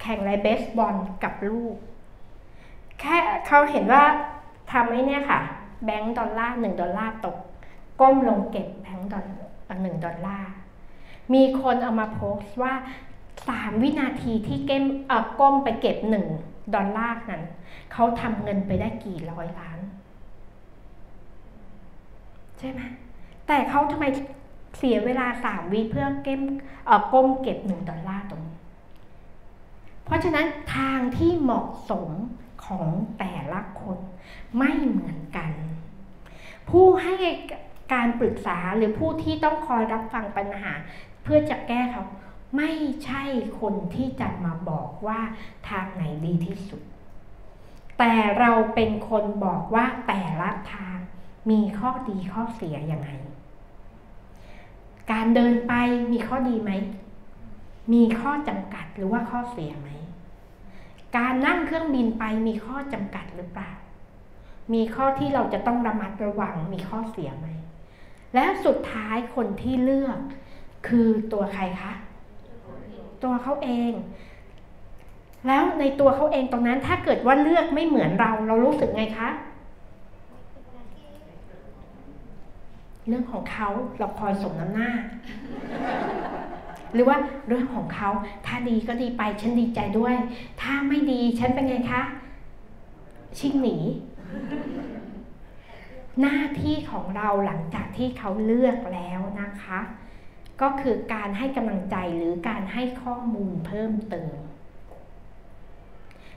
แข่งไรเบสบอลกับลูกแค่เขาเห็นว่าทำให้เนี่ยค่ะแบงก์ดอลลาร์หนึ่งดอลลาร์ตกก้มลงเก็บแบงก์ดอลหนึ่งดอลลาร์มีคนเอามาโพสต์ว่าสามวินาทีที่เก็บก้มไปเก็บหนึ่งดอลลาร์นั้นเขาทำเงินไปได้กี่ร้อยล้านใช่ไหมแต่เขาทำไมเสียเวลาสามวิเพื่อเก็บก้มเก็บหนึ่งดอลลาร์ตรงนี้เพราะฉะนั้นทางที่เหมาะสมของแต่ละคนไม่เหมือนกันผู้ให้การปรึกษาหรือผู้ที่ต้องคอยรับฟังปัญหาเพื่อจะแก้เขาไม่ใช่คนที่จะมาบอกว่าทางไหนดีที่สุดแต่เราเป็นคนบอกว่าแต่ละทางมีข้อดีข้อเสียยังไงการเดินไปมีข้อดีไหมมีข้อจำกัดหรือว่าข้อเสียไหมการนั่งเครื่องบินไปมีข้อจำกัดหรือเปล่ามีข้อที่เราจะต้องระมัดระวังมีข้อเสียไหมและสุดท้ายคนที่เลือกคือตัวใครคะตัวเขาเองแล้วในตัวเขาเองตรงนั้นถ้าเกิดว่าเลือกไม่เหมือนเราเรารู้สึกไงคะเรื่องของเขาเราคอยสมน้ำหน้า หรือว่าเรื่องของเขาถ้าดีก็ดีไปฉันดีใจด้วยถ้าไม่ดีฉันเป็นไงคะชิ่งหนี หน้าที่ของเราหลังจากที่เขาเลือกแล้วนะคะก็คือการให้กำลังใจหรือการให้ข้อมูลเพิ่มเติม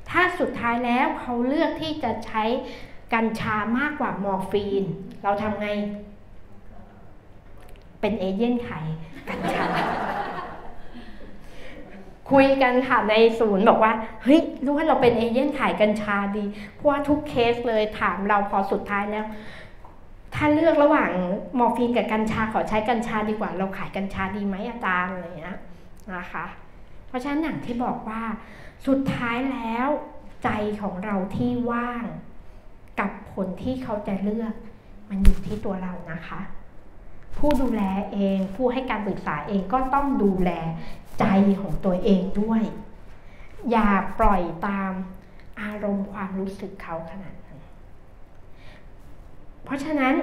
ถ้าสุดท้ายแล้วเขาเลือกที่จะใช้กัญชามากกว่ามอร์ฟีนเราทำไงเป็นเอเจนต์ขายกัญชา คุยกันค่ะในศูนย์บอกว่าเฮ้ยรู้ว่าเราเป็นเอเจนต์ขายกัญชาดีเพราะว่าทุกเคสเลยถามเราพอสุดท้ายแล้วถ้าเลือกระหว่างมอร์ฟีนกับกัญชาขอใช้กัญชาดีกว่าเราขายกัญชาดีไหมอาจารย์อะไรเงี้ยนะคะเพราะฉะนั้นอย่างที่บอกว่าสุดท้ายแล้วใจของเราที่ว่างกับผลที่เขาจะเลือกมันอยู่ที่ตัวเรานะคะผู้ดูแลเองผู้ให้การปรึกษาเองก็ต้องดูแลใจของตัวเองด้วยอย่าปล่อยตามอารมณ์ความรู้สึกเขาขนาดเพราะฉะนั้น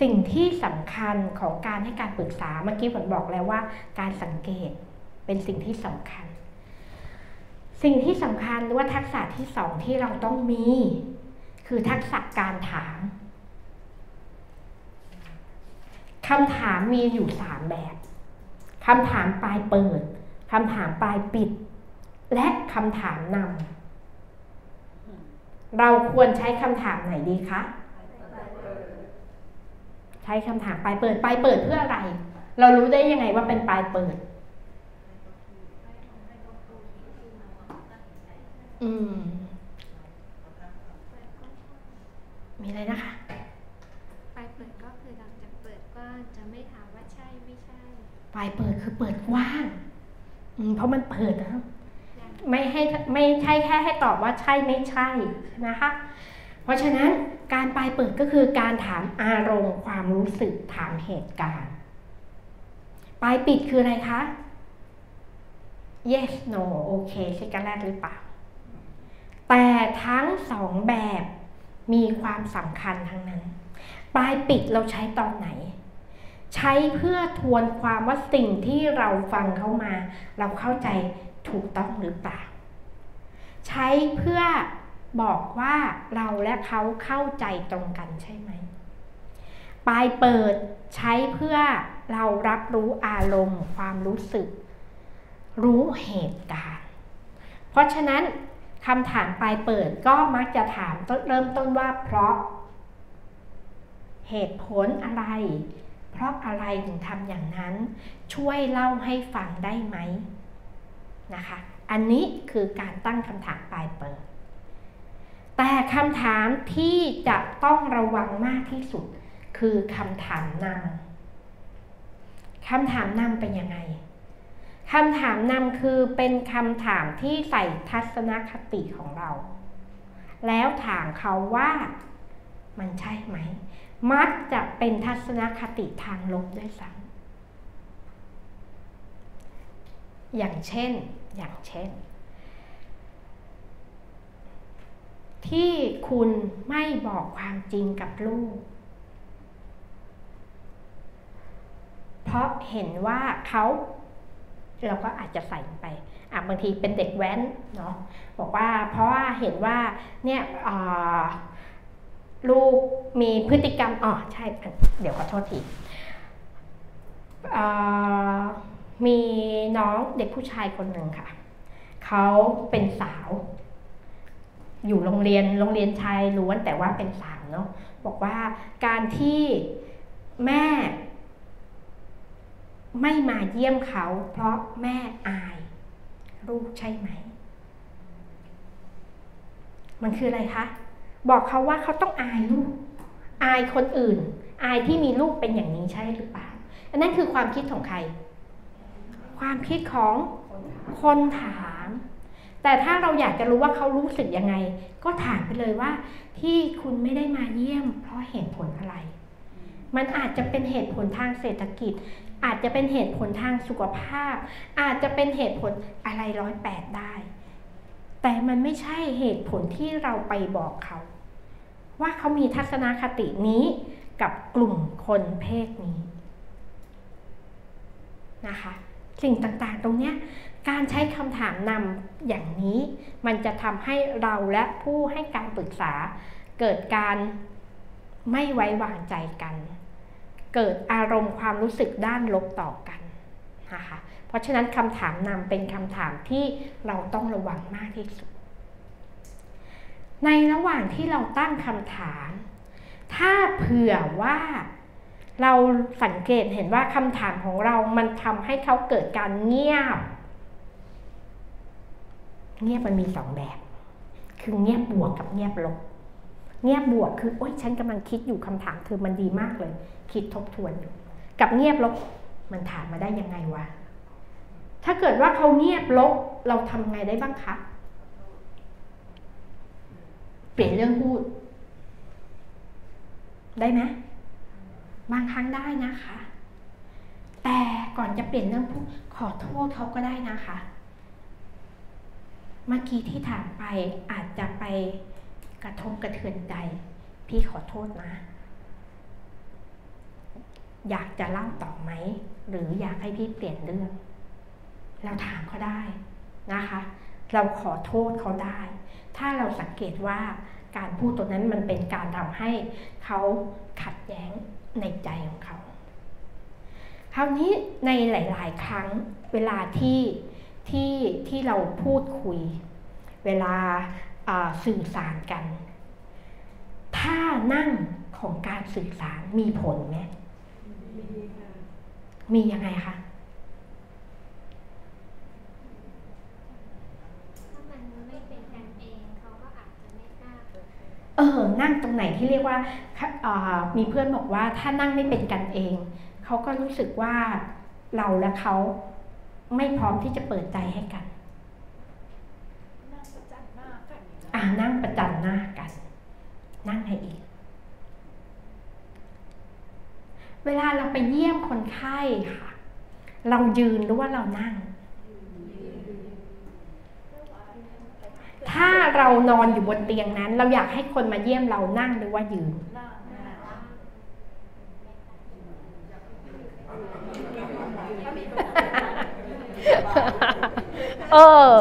สิ่งที่สำคัญของการให้การปรึกษาเมื่อกี้ผมบอกแล้วว่าการสังเกตเป็นสิ่งที่สำคัญสิ่งที่สำคัญหรือว่าทักษะที่สองที่เราต้องมีคือทักษะการถามคำถามมีอยู่สามแบบคำถามปลายเปิดคำถามปลายปิดและคำถามนำเราควรใช้คำถามไหนดีคะใช้คำถามปลายเปิดปลายเปิดเพื่ออะไรเรารู้ได้ยังไงว่าเป็นปลายเปิดอืมมีอะไรนะคะปลายเปิดก็คือหลังจากเปิดก็จะไม่ถามว่าใช่ไม่ใช่ปลายเปิดคือเปิดกว้างอืมเพราะมันเปิดนะไม่ให้ไม่ใช่แค่ให้ตอบว่าใช่ไม่ใช่ใช่ไหมคะเพราะฉะนั้นการปลายเปิดก็คือการถามอารมณ์ความรู้สึกถามเหตุการณ์ปลายปิดคืออะไรคะ yes no okay ใช่กันแรกหรือเปล่า แต่ทั้งสองแบบมีความสำคัญทั้งนั้นปลายปิดเราใช้ตอนไหนใช้เพื่อทวนความว่าสิ่งที่เราฟังเข้ามาเราเข้าใจถูกต้องหรือเปล่าใช้เพื่อบอกว่าเราและเขาเข้าใจตรงกันใช่ไหมปลายเปิดใช้เพื่อเรารับรู้อารมณ์ความรู้สึกรู้เหตุการณ์เพราะฉะนั้นคำถามปลายเปิดก็มักจะถามเริ่มต้นว่าเพราะเหตุผลอะไรเพราะอะไรถึงทำอย่างนั้นช่วยเล่าให้ฟังได้ไหมนะคะอันนี้คือการตั้งคำถามปลายเปิดแต่คำถามที่จะต้องระวังมากที่สุดคือคำถามนำคำถามนำเป็นยังไงคำถามนำคือเป็นคำถามที่ใส่ทัศนคติของเราแล้วถามเขาว่ามันใช่ไหมมักจะเป็นทัศนคติทางลบด้วยซ้ำอย่างเช่นอย่างเช่นที่คุณไม่บอกความจริงกับลูกเพราะเห็นว่าเขาเราก็อาจจะใส่ไปอ่ะบางทีเป็นเด็กแว้นเนาะบอกว่าเพราะว่าเห็นว่าเนี่ยอ่าลูกมีพฤติกรรมอ๋อใช่เดี๋ยวขอโทษทีมีน้องเด็กผู้ชายคนหนึ่งค่ะเขาเป็นสาวอยู่โรงเรียนโรงเรียนชายล้วนแต่ว่าเป็นสาวเนาะบอกว่าการที่แม่ไม่มาเยี่ยมเขาเพราะแม่อายลูกใช่ไหมมันคืออะไรคะบอกเขาว่าเขาต้องอายลูกอายคนอื่นอายที่มีลูกเป็นอย่างนี้ใช่หรือเปล่าอันนั้นคือความคิดของใครความคิดของคนถามแต่ถ้าเราอยากจะรู้ว่าเขารู้สึกยังไงก็ถามไปเลยว่าที่คุณไม่ได้มาเยี่ยมเพราะเหตุผลอะไรมันอาจจะเป็นเหตุผลทางเศรษฐกิจอาจจะเป็นเหตุผลทางสุขภาพอาจจะเป็นเหตุผลอะไรร้อยแปดได้แต่มันไม่ใช่เหตุผลที่เราไปบอกเขาว่าเขามีทัศนคตินี้กับกลุ่มคนเพศนี้นะคะสิ่งต่างๆตรงเนี้ยการใช้คำถามนำอย่างนี้มันจะทำให้เราและผู้ให้การปรึกษาเกิดการไม่ไว้วางใจกันเกิดอารมณ์ความรู้สึกด้านลบต่อกันนะคะเพราะฉะนั้นคำถามนำเป็นคำถามที่เราต้องระวังมากที่สุดในระหว่างที่เราตั้งคำถามถ้าเผื่อว่าเราสังเกตเห็นว่าคำถามของเรามันทำให้เขาเกิดการเงียบเงียบมันมีสองแบบคือเงียบบวกกับเงียบลบเงียบบวกคือโอ๊ยฉันกำลังคิดอยู่คำถามคือมันดีมากเลยคิดทบทวนอยู่กับเงียบลบมันถามมาได้ยังไงวะถ้าเกิดว่าเขาเงียบลบเราทำไงได้บ้างคะเปลี่ยนเรื่องพูดได้ไหมบางครั้งได้นะคะแต่ก่อนจะเปลี่ยนเรื่องพูดขอโทษเขาก็ได้นะคะเมื่อกี้ที่ถามไปอาจจะไปกระทบกระเทือนใจพี่ขอโทษนะอยากจะเล่าต่อไหมหรืออยากให้พี่เปลี่ยนเรื่องเราถามเขาได้นะคะเราขอโทษเขาได้ถ้าเราสังเกตว่าการพูดตัวนั้นมันเป็นการทำให้เขาขัดแย้งในใจของเขาคราวนี้ในหลายๆครั้งเวลาที่ที่ที่เราพูดคุยเวลาสื่อสารกันท่านั่งของการสื่อสารมีผลไหมมียังไงคะเออนั่งตรงไหนที่เรียกว่ามีเพื่อนบอกว่าถ้านั่งไม่เป็นกันเองเขาก็รู้สึกว่าเราและเขาไม่พร้อมที่จะเปิดใจให้กันนั่งประจันหน้ากันอ่านั่งประจันหน้ากันนั่งให้อีกเวลาเราไปเยี่ยมคนไข้ค่ะเรายืนหรือว่าเรานั่งถ้า เรานอนอยู่บนเตียงนั้นเราอยากให้คนมาเยี่ยมเรานั่งหรือว่ายืนเออ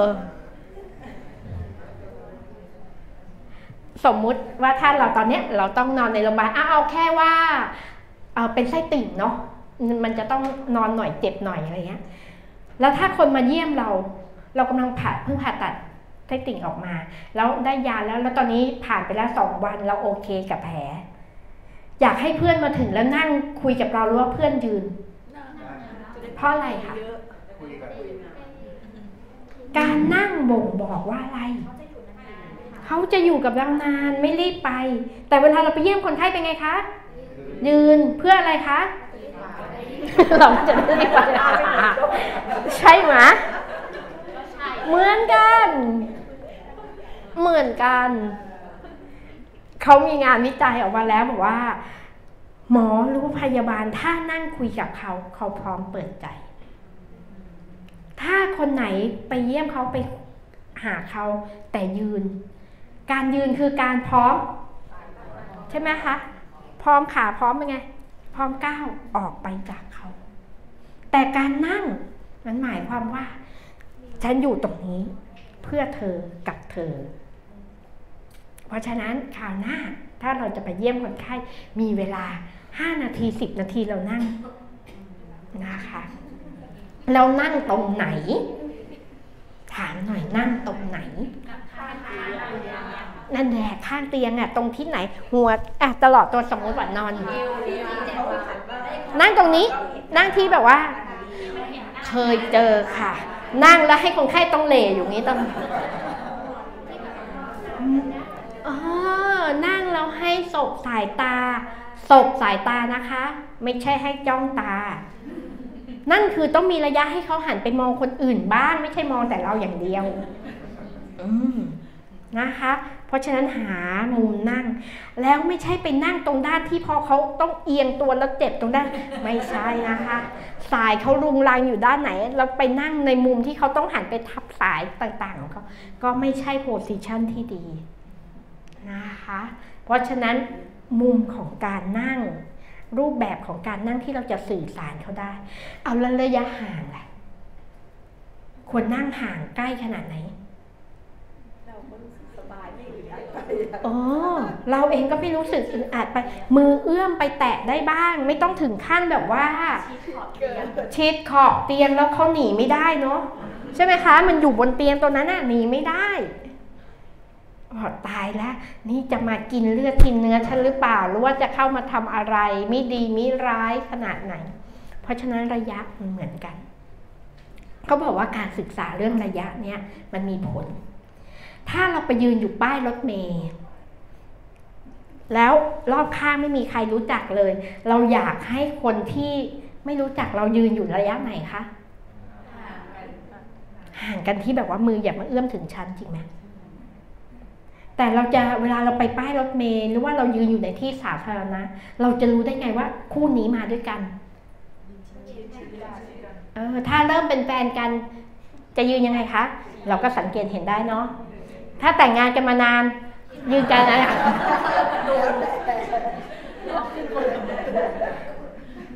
สมมุติว่าถ้าเราตอนเนี้ยเราต้องนอนในโรงพยาบาลอ้าวเอาแค่ว่าเออเป็นไส้ติ่งเนาะมันจะต้องนอนหน่อยเจ็บหน่อยอะไรเงี้ยแล้วถ้าคนมาเยี่ยมเราเรากำลังผ่าเพิ่งผ่าตัดไส้ติ่งออกมาแล้วได้ยาแล้วแล้วตอนนี้ผ่านไปแล้วสองวันเราโอเคกับแผลอยากให้เพื่อนมาถึงแล้วนั่งคุยกับเราหรือว่าเพื่อนยืนเพราะอะไรคะการนั่งบ่งบอกว่าอะไรเขาจะอยู่กับเรานานไม่รีบไปแต่เวลาเราไปเยี่ยมคนไข้เป็นไงคะยืนเพื่ออะไรคะเราจะไม่รีบไปใช่ไหมเหมือนกันเหมือนกันเขามีงานวิจัยออกมาแล้วบอกว่าหมอหรือพยาบาลถ้านั่งคุยกับเขาเขาพร้อมเปิดใจถ้าคนไหนไปเยี่ยมเขาไปหาเขาแต่ยืนการยืนคือการพร้อมใช่ไหมคะพร้อมขาพร้อมเป็นไงพร้อมก้าวออกไปจากเขาแต่การนั่งมันหมายความว่าฉันอยู่ตรงนี้เพื่อเธอกับเธอเพราะฉะนั้นคราวหน้าถ้าเราจะไปเยี่ยมคนไข้มีเวลาห้านาทีสิบนาทีเรานั่งนะคะเรานั่งตรงไหนถามหน่อยนั่งตรงไหนนั่นแหละข้างเตียงอ่ะตรงที่ไหนหัวอ่ะตลอดตัวสมมติว่านอนนั่งตรงนี้นั่งที่แบบว่าเคยเจอค่ะนั่งแล้วให้คนไข้ต้องเหล่อยู่นี้ต้องอ๋อนั่งแล้วให้สบสายตาสบสายตานะคะไม่ใช่ให้จ้องตานั่นคือต้องมีระยะให้เขาหันไปมองคนอื่นบ้างไม่ใช่มองแต่เราอย่างเดียวนะคะเพราะฉะนั้นหามุมนั่งแล้วไม่ใช่ไปนั่งตรงด้านที่พอเขาต้องเอียงตัวแล้วเจ็บตรงด้านไม่ใช่นะคะสายเขารุงรังอยู่ด้านไหนเราไปนั่งในมุมที่เขาต้องหันไปทับสายต่างๆของเขาก็ไม่ใช่โพสิชันที่ดีนะคะเพราะฉะนั้นมุมของการนั่งรูปแบบของการนั่งที่เราจะสื่อสารเขาได้เอาระยะห่างแหละควรนั่งห่างใกล้ขนาดไหนเราก็รู้สึกสบายไม่อึดอัดไปอ๋อเราเองก็ไม่รู้สึกอึดอัดไปมือเอื้อมไปแตะได้บ้างไม่ต้องถึงขั้นแบบว่าชิดขอบเตียงแล้วเขาหนีไม่ได้เนาะใช่ไหมคะมันอยู่บนเตียงตัวนั้นน่ะหนีไม่ได้ตายแล้วนี่จะมากินเลือดกินเนื้อฉันหรือเปล่าหรือว่าจะเข้ามาทำอะไรไม่ดีไม่ร้ายขนาดไหนเพราะฉะนั้นระยะมันเหมือนกันเขาบอกว่าการศึกษาเรื่องระยะเนี่ยมันมีผลถ้าเราไปยืนอยู่ป้ายรถเมล์แล้วรอบข้างไม่มีใครรู้จักเลยเราอยากให้คนที่ไม่รู้จักเรายืนอยู่ระยะไหนคะห่างกันที่แบบว่ามืออย่ามาเอื้อมถึงชั้นจริงไหมแต่เราจะเวลาเราไปป้ายรถเมล์หรือว่าเรายืนอยู่ในที่สาธารณะเราจะรู้ได้ไงว่าคู่นี้มาด้วยกันเออถ้าเริ่มเป็นแฟนกันจะยืนยังไงคะเราก็สังเกตเห็นได้เนาะถ้าแต่งงานกันมานานยืนกันอะไร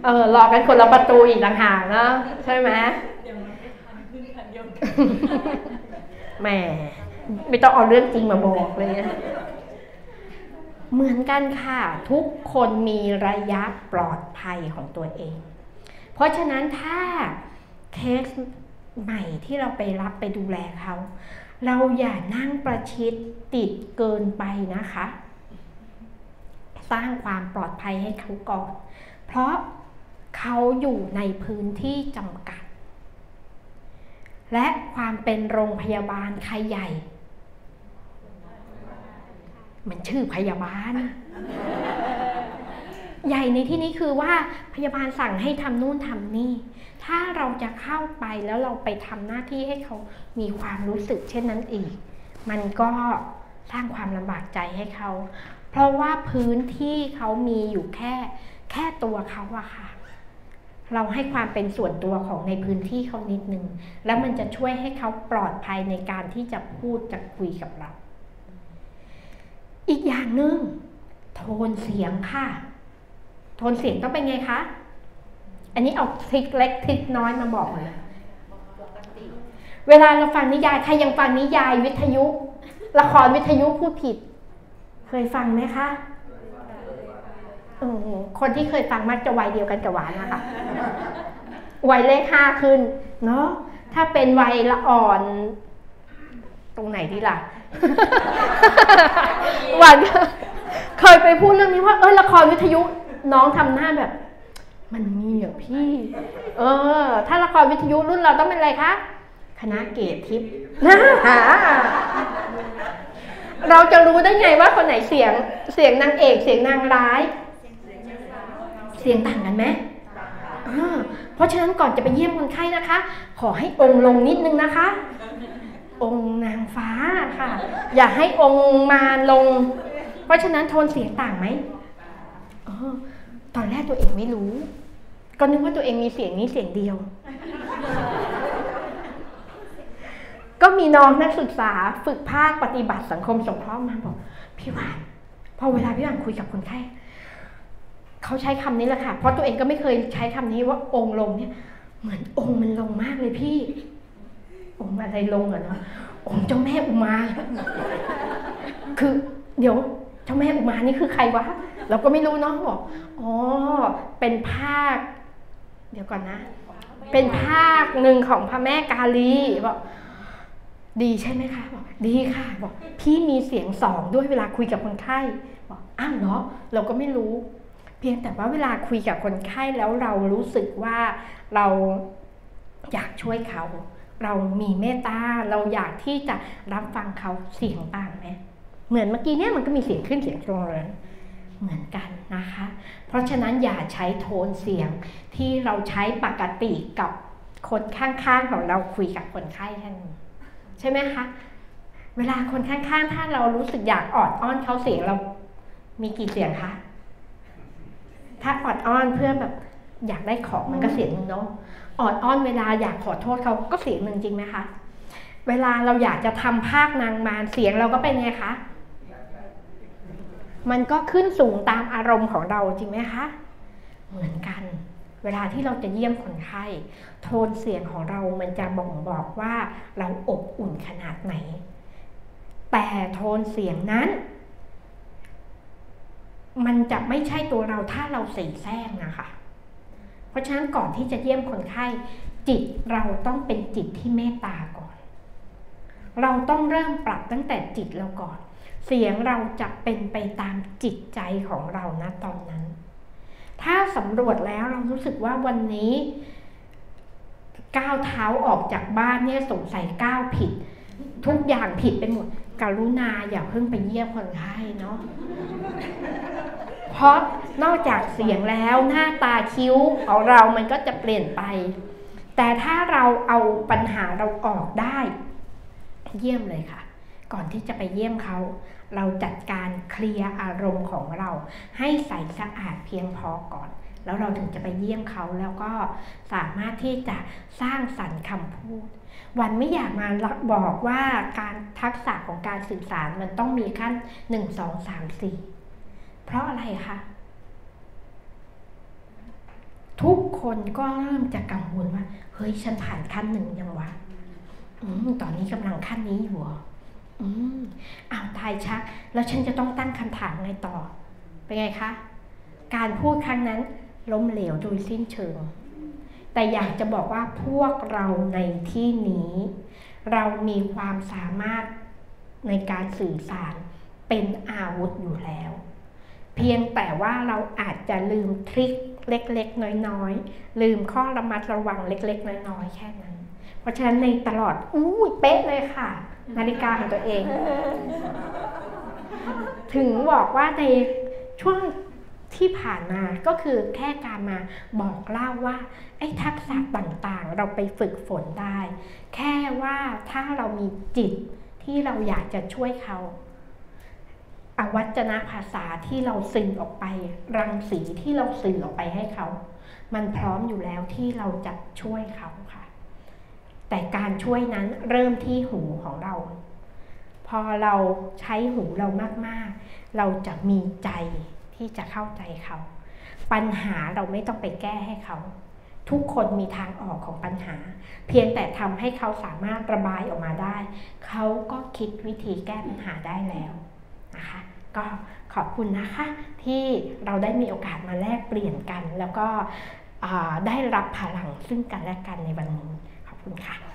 เออรอกันคนละประตูอีกต่างหากเนาะใช่ไหมแหมไม่ต้องเอาเรื่องจริงมาบอกเลยนะเหมือนกันค่ะทุกคนมีระยะปลอดภัยของตัวเองเพราะฉะนั้นถ้าเคสใหม่ที่เราไปรับไปดูแลเขาเราอย่านั่งประชิดติดเกินไปนะคะสร้างความปลอดภัยให้เขาก่อนเพราะเขาอยู่ในพื้นที่จำกัดและความเป็นโรงพยาบาลใครใหญ่มันชื่อพยาบาล ใหญ่ในที่นี้คือว่าพยาบาลสั่งให้ทำนู่นทำนี่ถ้าเราจะเข้าไปแล้วเราไปทำหน้าที่ให้เขามีความรู้สึกเช่นนั้นอีกมันก็สร้างความลำบากใจให้เขาเพราะว่าพื้นที่เขามีอยู่แค่แค่ตัวเขาอะค่ะเราให้ความเป็นส่วนตัวของในพื้นที่เขานิดนึงแล้วมันจะช่วยให้เขาปลอดภัยในการที่จะพูดจะคุยกับเรา อีกอย่างหนึ่งโทนเสียงค่ะโทนเสียงต้องเป็นไงคะอันนี้เอาทริคเล็กทริคน้อยมาบอกนะเวลาเราฟังนิยายใครยังฟังนิยายวิทยุละครวิทยุพูดผิดเคยฟังไหมคะคนที่เคยฟังมักจะวัยเดียวกันกับหวานนะคะวัยเลขห้าขึ้นเนาะถ้าเป็นวัยละอ่อนตรงไหนดีล่ะหวานเคยไปพูดเรื่องนี้ว่าเออละครวิทยุน้องทำหน้าแบบมันมีเหรอพี่เออถ้าละครวิทยุรุ่นเราต้องเป็นอะไรคะคณะเกตทิพย์นะฮะเราจะรู้ได้ไงว่าคนไหนเสียงเสียงนางเอกเสียงนางร้ายเสียงต่างกันไหมเพราะฉะนั้นก่อนจะไปเยี่ยมคนไข้นะคะขอให้องค์ลงนิดนึงนะคะองค์นางฟ้าค่ะอย่าให้องค์มาลงเพราะฉะนั้นโทนเสียงต่างไหมตอนแรกตัวเองไม่รู้ก็นึกว่าตัวเองมีเสียงนี้เสียงเดียวก็มีน้องนักศึกษาฝึกภาคปฏิบัติสังคมสงเคราะห์มาบอกพี่หวานพอเวลาพี่หวานคุยกับคนไข้เขาใช้คำนี้แหละค่ะเพราะตัวเองก็ไม่เคยใช้คำนี้ว่าองค์ลงเนี่ยเหมือนองค์มันลงมากเลยพี่องค์อะไรลงอะเนาะองค์เจ้าแม่อุมาคือเดี๋ยวเจ้าแม่อุมานี่คือใครวะเราก็ไม่รู้เนาะบอกอ๋อเป็นภาคเดี๋ยวก่อนนะเป็นภาคหนึ่งของพระแม่กาลีบอกดีใช่ไหมคะบอกดีค่ะบอกพี่มีเสียงสองด้วยเวลาคุยกับคนไข้บอกอ้าวเนาะเราก็ไม่รู้เพียงแต่ว่าเวลาคุยกับคนไข้แล้วเรารู้สึกว่าเราอยากช่วยเขาเรามีเมตตาเราอยากที่จะรับฟังเขาเสียงต่างไหมเหมือนเมื่อกี้เนี่ยมันก็มีเสียงขึ้นเสียงลงเลยเหมือนกันนะคะเพราะฉะนั้นอย่าใช้โทนเสียงที่เราใช้ปกติกับคนข้างๆของเราคุยกับคนไข้ท่านใช่ไหมคะเวลาคนข้างๆถ้าเรารู้สึกอยากออดอ้อนเขาเสียงเรามีกี่เสียงคะถ้าออดอ้อนเพื่อแบบอยากได้ของมันก็เสียงหนึ่งเนาะออดอ้อนเวลาอยากขอโทษเขาก็เสียงหนึ่งจริงไหมคะเวลาเราอยากจะทำภาคนางมารเสียงเราก็เป็นไงคะมันก็ขึ้นสูงตามอารมณ์ของเราจริงไหมคะเหมือนกันเวลาที่เราจะเยี่ยมคนไข้โทนเสียงของเรามันจะบ่งบอกว่าเราอบอุ่นขนาดไหนแต่โทนเสียงนั้นมันจะไม่ใช่ตัวเราถ้าเราเสแสร้งนะคะเพราะฉะนั้นก่อนที่จะเยี่ยมคนไข้จิตเราต้องเป็นจิตที่เมตตาก่อนเราต้องเริ่มปรับตั้งแต่จิตเราก่อนเสียงเราจะเป็นไปตามจิตใจของเรานะตอนนั้นถ้าสำรวจแล้วเรารู้สึกว่าวันนี้ก้าวเท้าออกจากบ้านเนี่ยสงสัยก้าวผิดทุกอย่างผิดไปหมดกรุณาอย่าเพิ่งไปเยี่ยมคนไข้เนาะ เพราะนอกจากเสียงแล้วหน้าตาคิ้วของเรามันก็จะเปลี่ยนไปแต่ถ้าเราเอาปัญหาเราออกได้เยี่ยมเลยค่ะก่อนที่จะไปเยี่ยมเขาเราจัดการเคลียร์อารมณ์ของเราให้ใสสะอาดเพียงพอก่อนแล้วเราถึงจะไปเยี่ยมเขาแล้วก็สามารถที่จะสร้างสรรค์คำพูดวันไม่อยากมาบอกว่าการทักษะของการสื่อสารมันต้องมีขั้นหนึ่ง สอง สาม สี่เพราะอะไรคะทุกคนก็เริ่มจะกังวลว่าเฮ้ยฉันผ่านขั้นหนึ่งยังวะอืมตอนนี้กำลังขั้นนี้อยู่อืมอ้าวตายชักแล้วฉันจะต้องตั้งคำถามไงต่อเป็นไงคะการพูดครั้งนั้นล้มเหลวโดยสิ้นเชิงแต่อยากจะบอกว่าพวกเราในที่นี้เรามีความสามารถในการสื่อสารเป็นอาวุธอยู่แล้วเพียงแต่ว่าเราอาจจะลืมทริคเล็กๆน้อยๆลืมข้อระมัดระวังเล็กๆน้อยๆแค่นั้นเพราะฉะนั้นในตลอดอู้เป๊ะเลยค่ะนาฬิกาของตัวเองถึงบอกว่าในช่วงที่ผ่านมาก็คือแค่การมาบอกเล่าว่าไอ้ทักษะต่างๆเราไปฝึกฝนได้แค่ว่าถ้าเรามีจิตที่เราอยากจะช่วยเขาอวัจนภาษาที่เราสื่อออกไปรังสีที่เราสื่อออกไปให้เขามันพร้อมอยู่แล้วที่เราจะช่วยเขาค่ะแต่การช่วยนั้นเริ่มที่หูของเราพอ อเราใช้หูเรามากๆเราจะมีใจที่จะเข้าใจเขาปัญหาเราไม่ต้องไปแก้ให้เขาทุกคนมีทางออกของปัญหาเพียงแต่ทำให้เขาสามารถระบายออกมาได้เขาก็คิดวิธีแก้ปัญหาได้แล้วนะคะก็ขอบคุณนะคะที่เราได้มีโอกาสมาแลกเปลี่ยนกันแล้วก็ได้รับพลังซึ่งกันและกันในวันนี้ขอบคุณค่ะ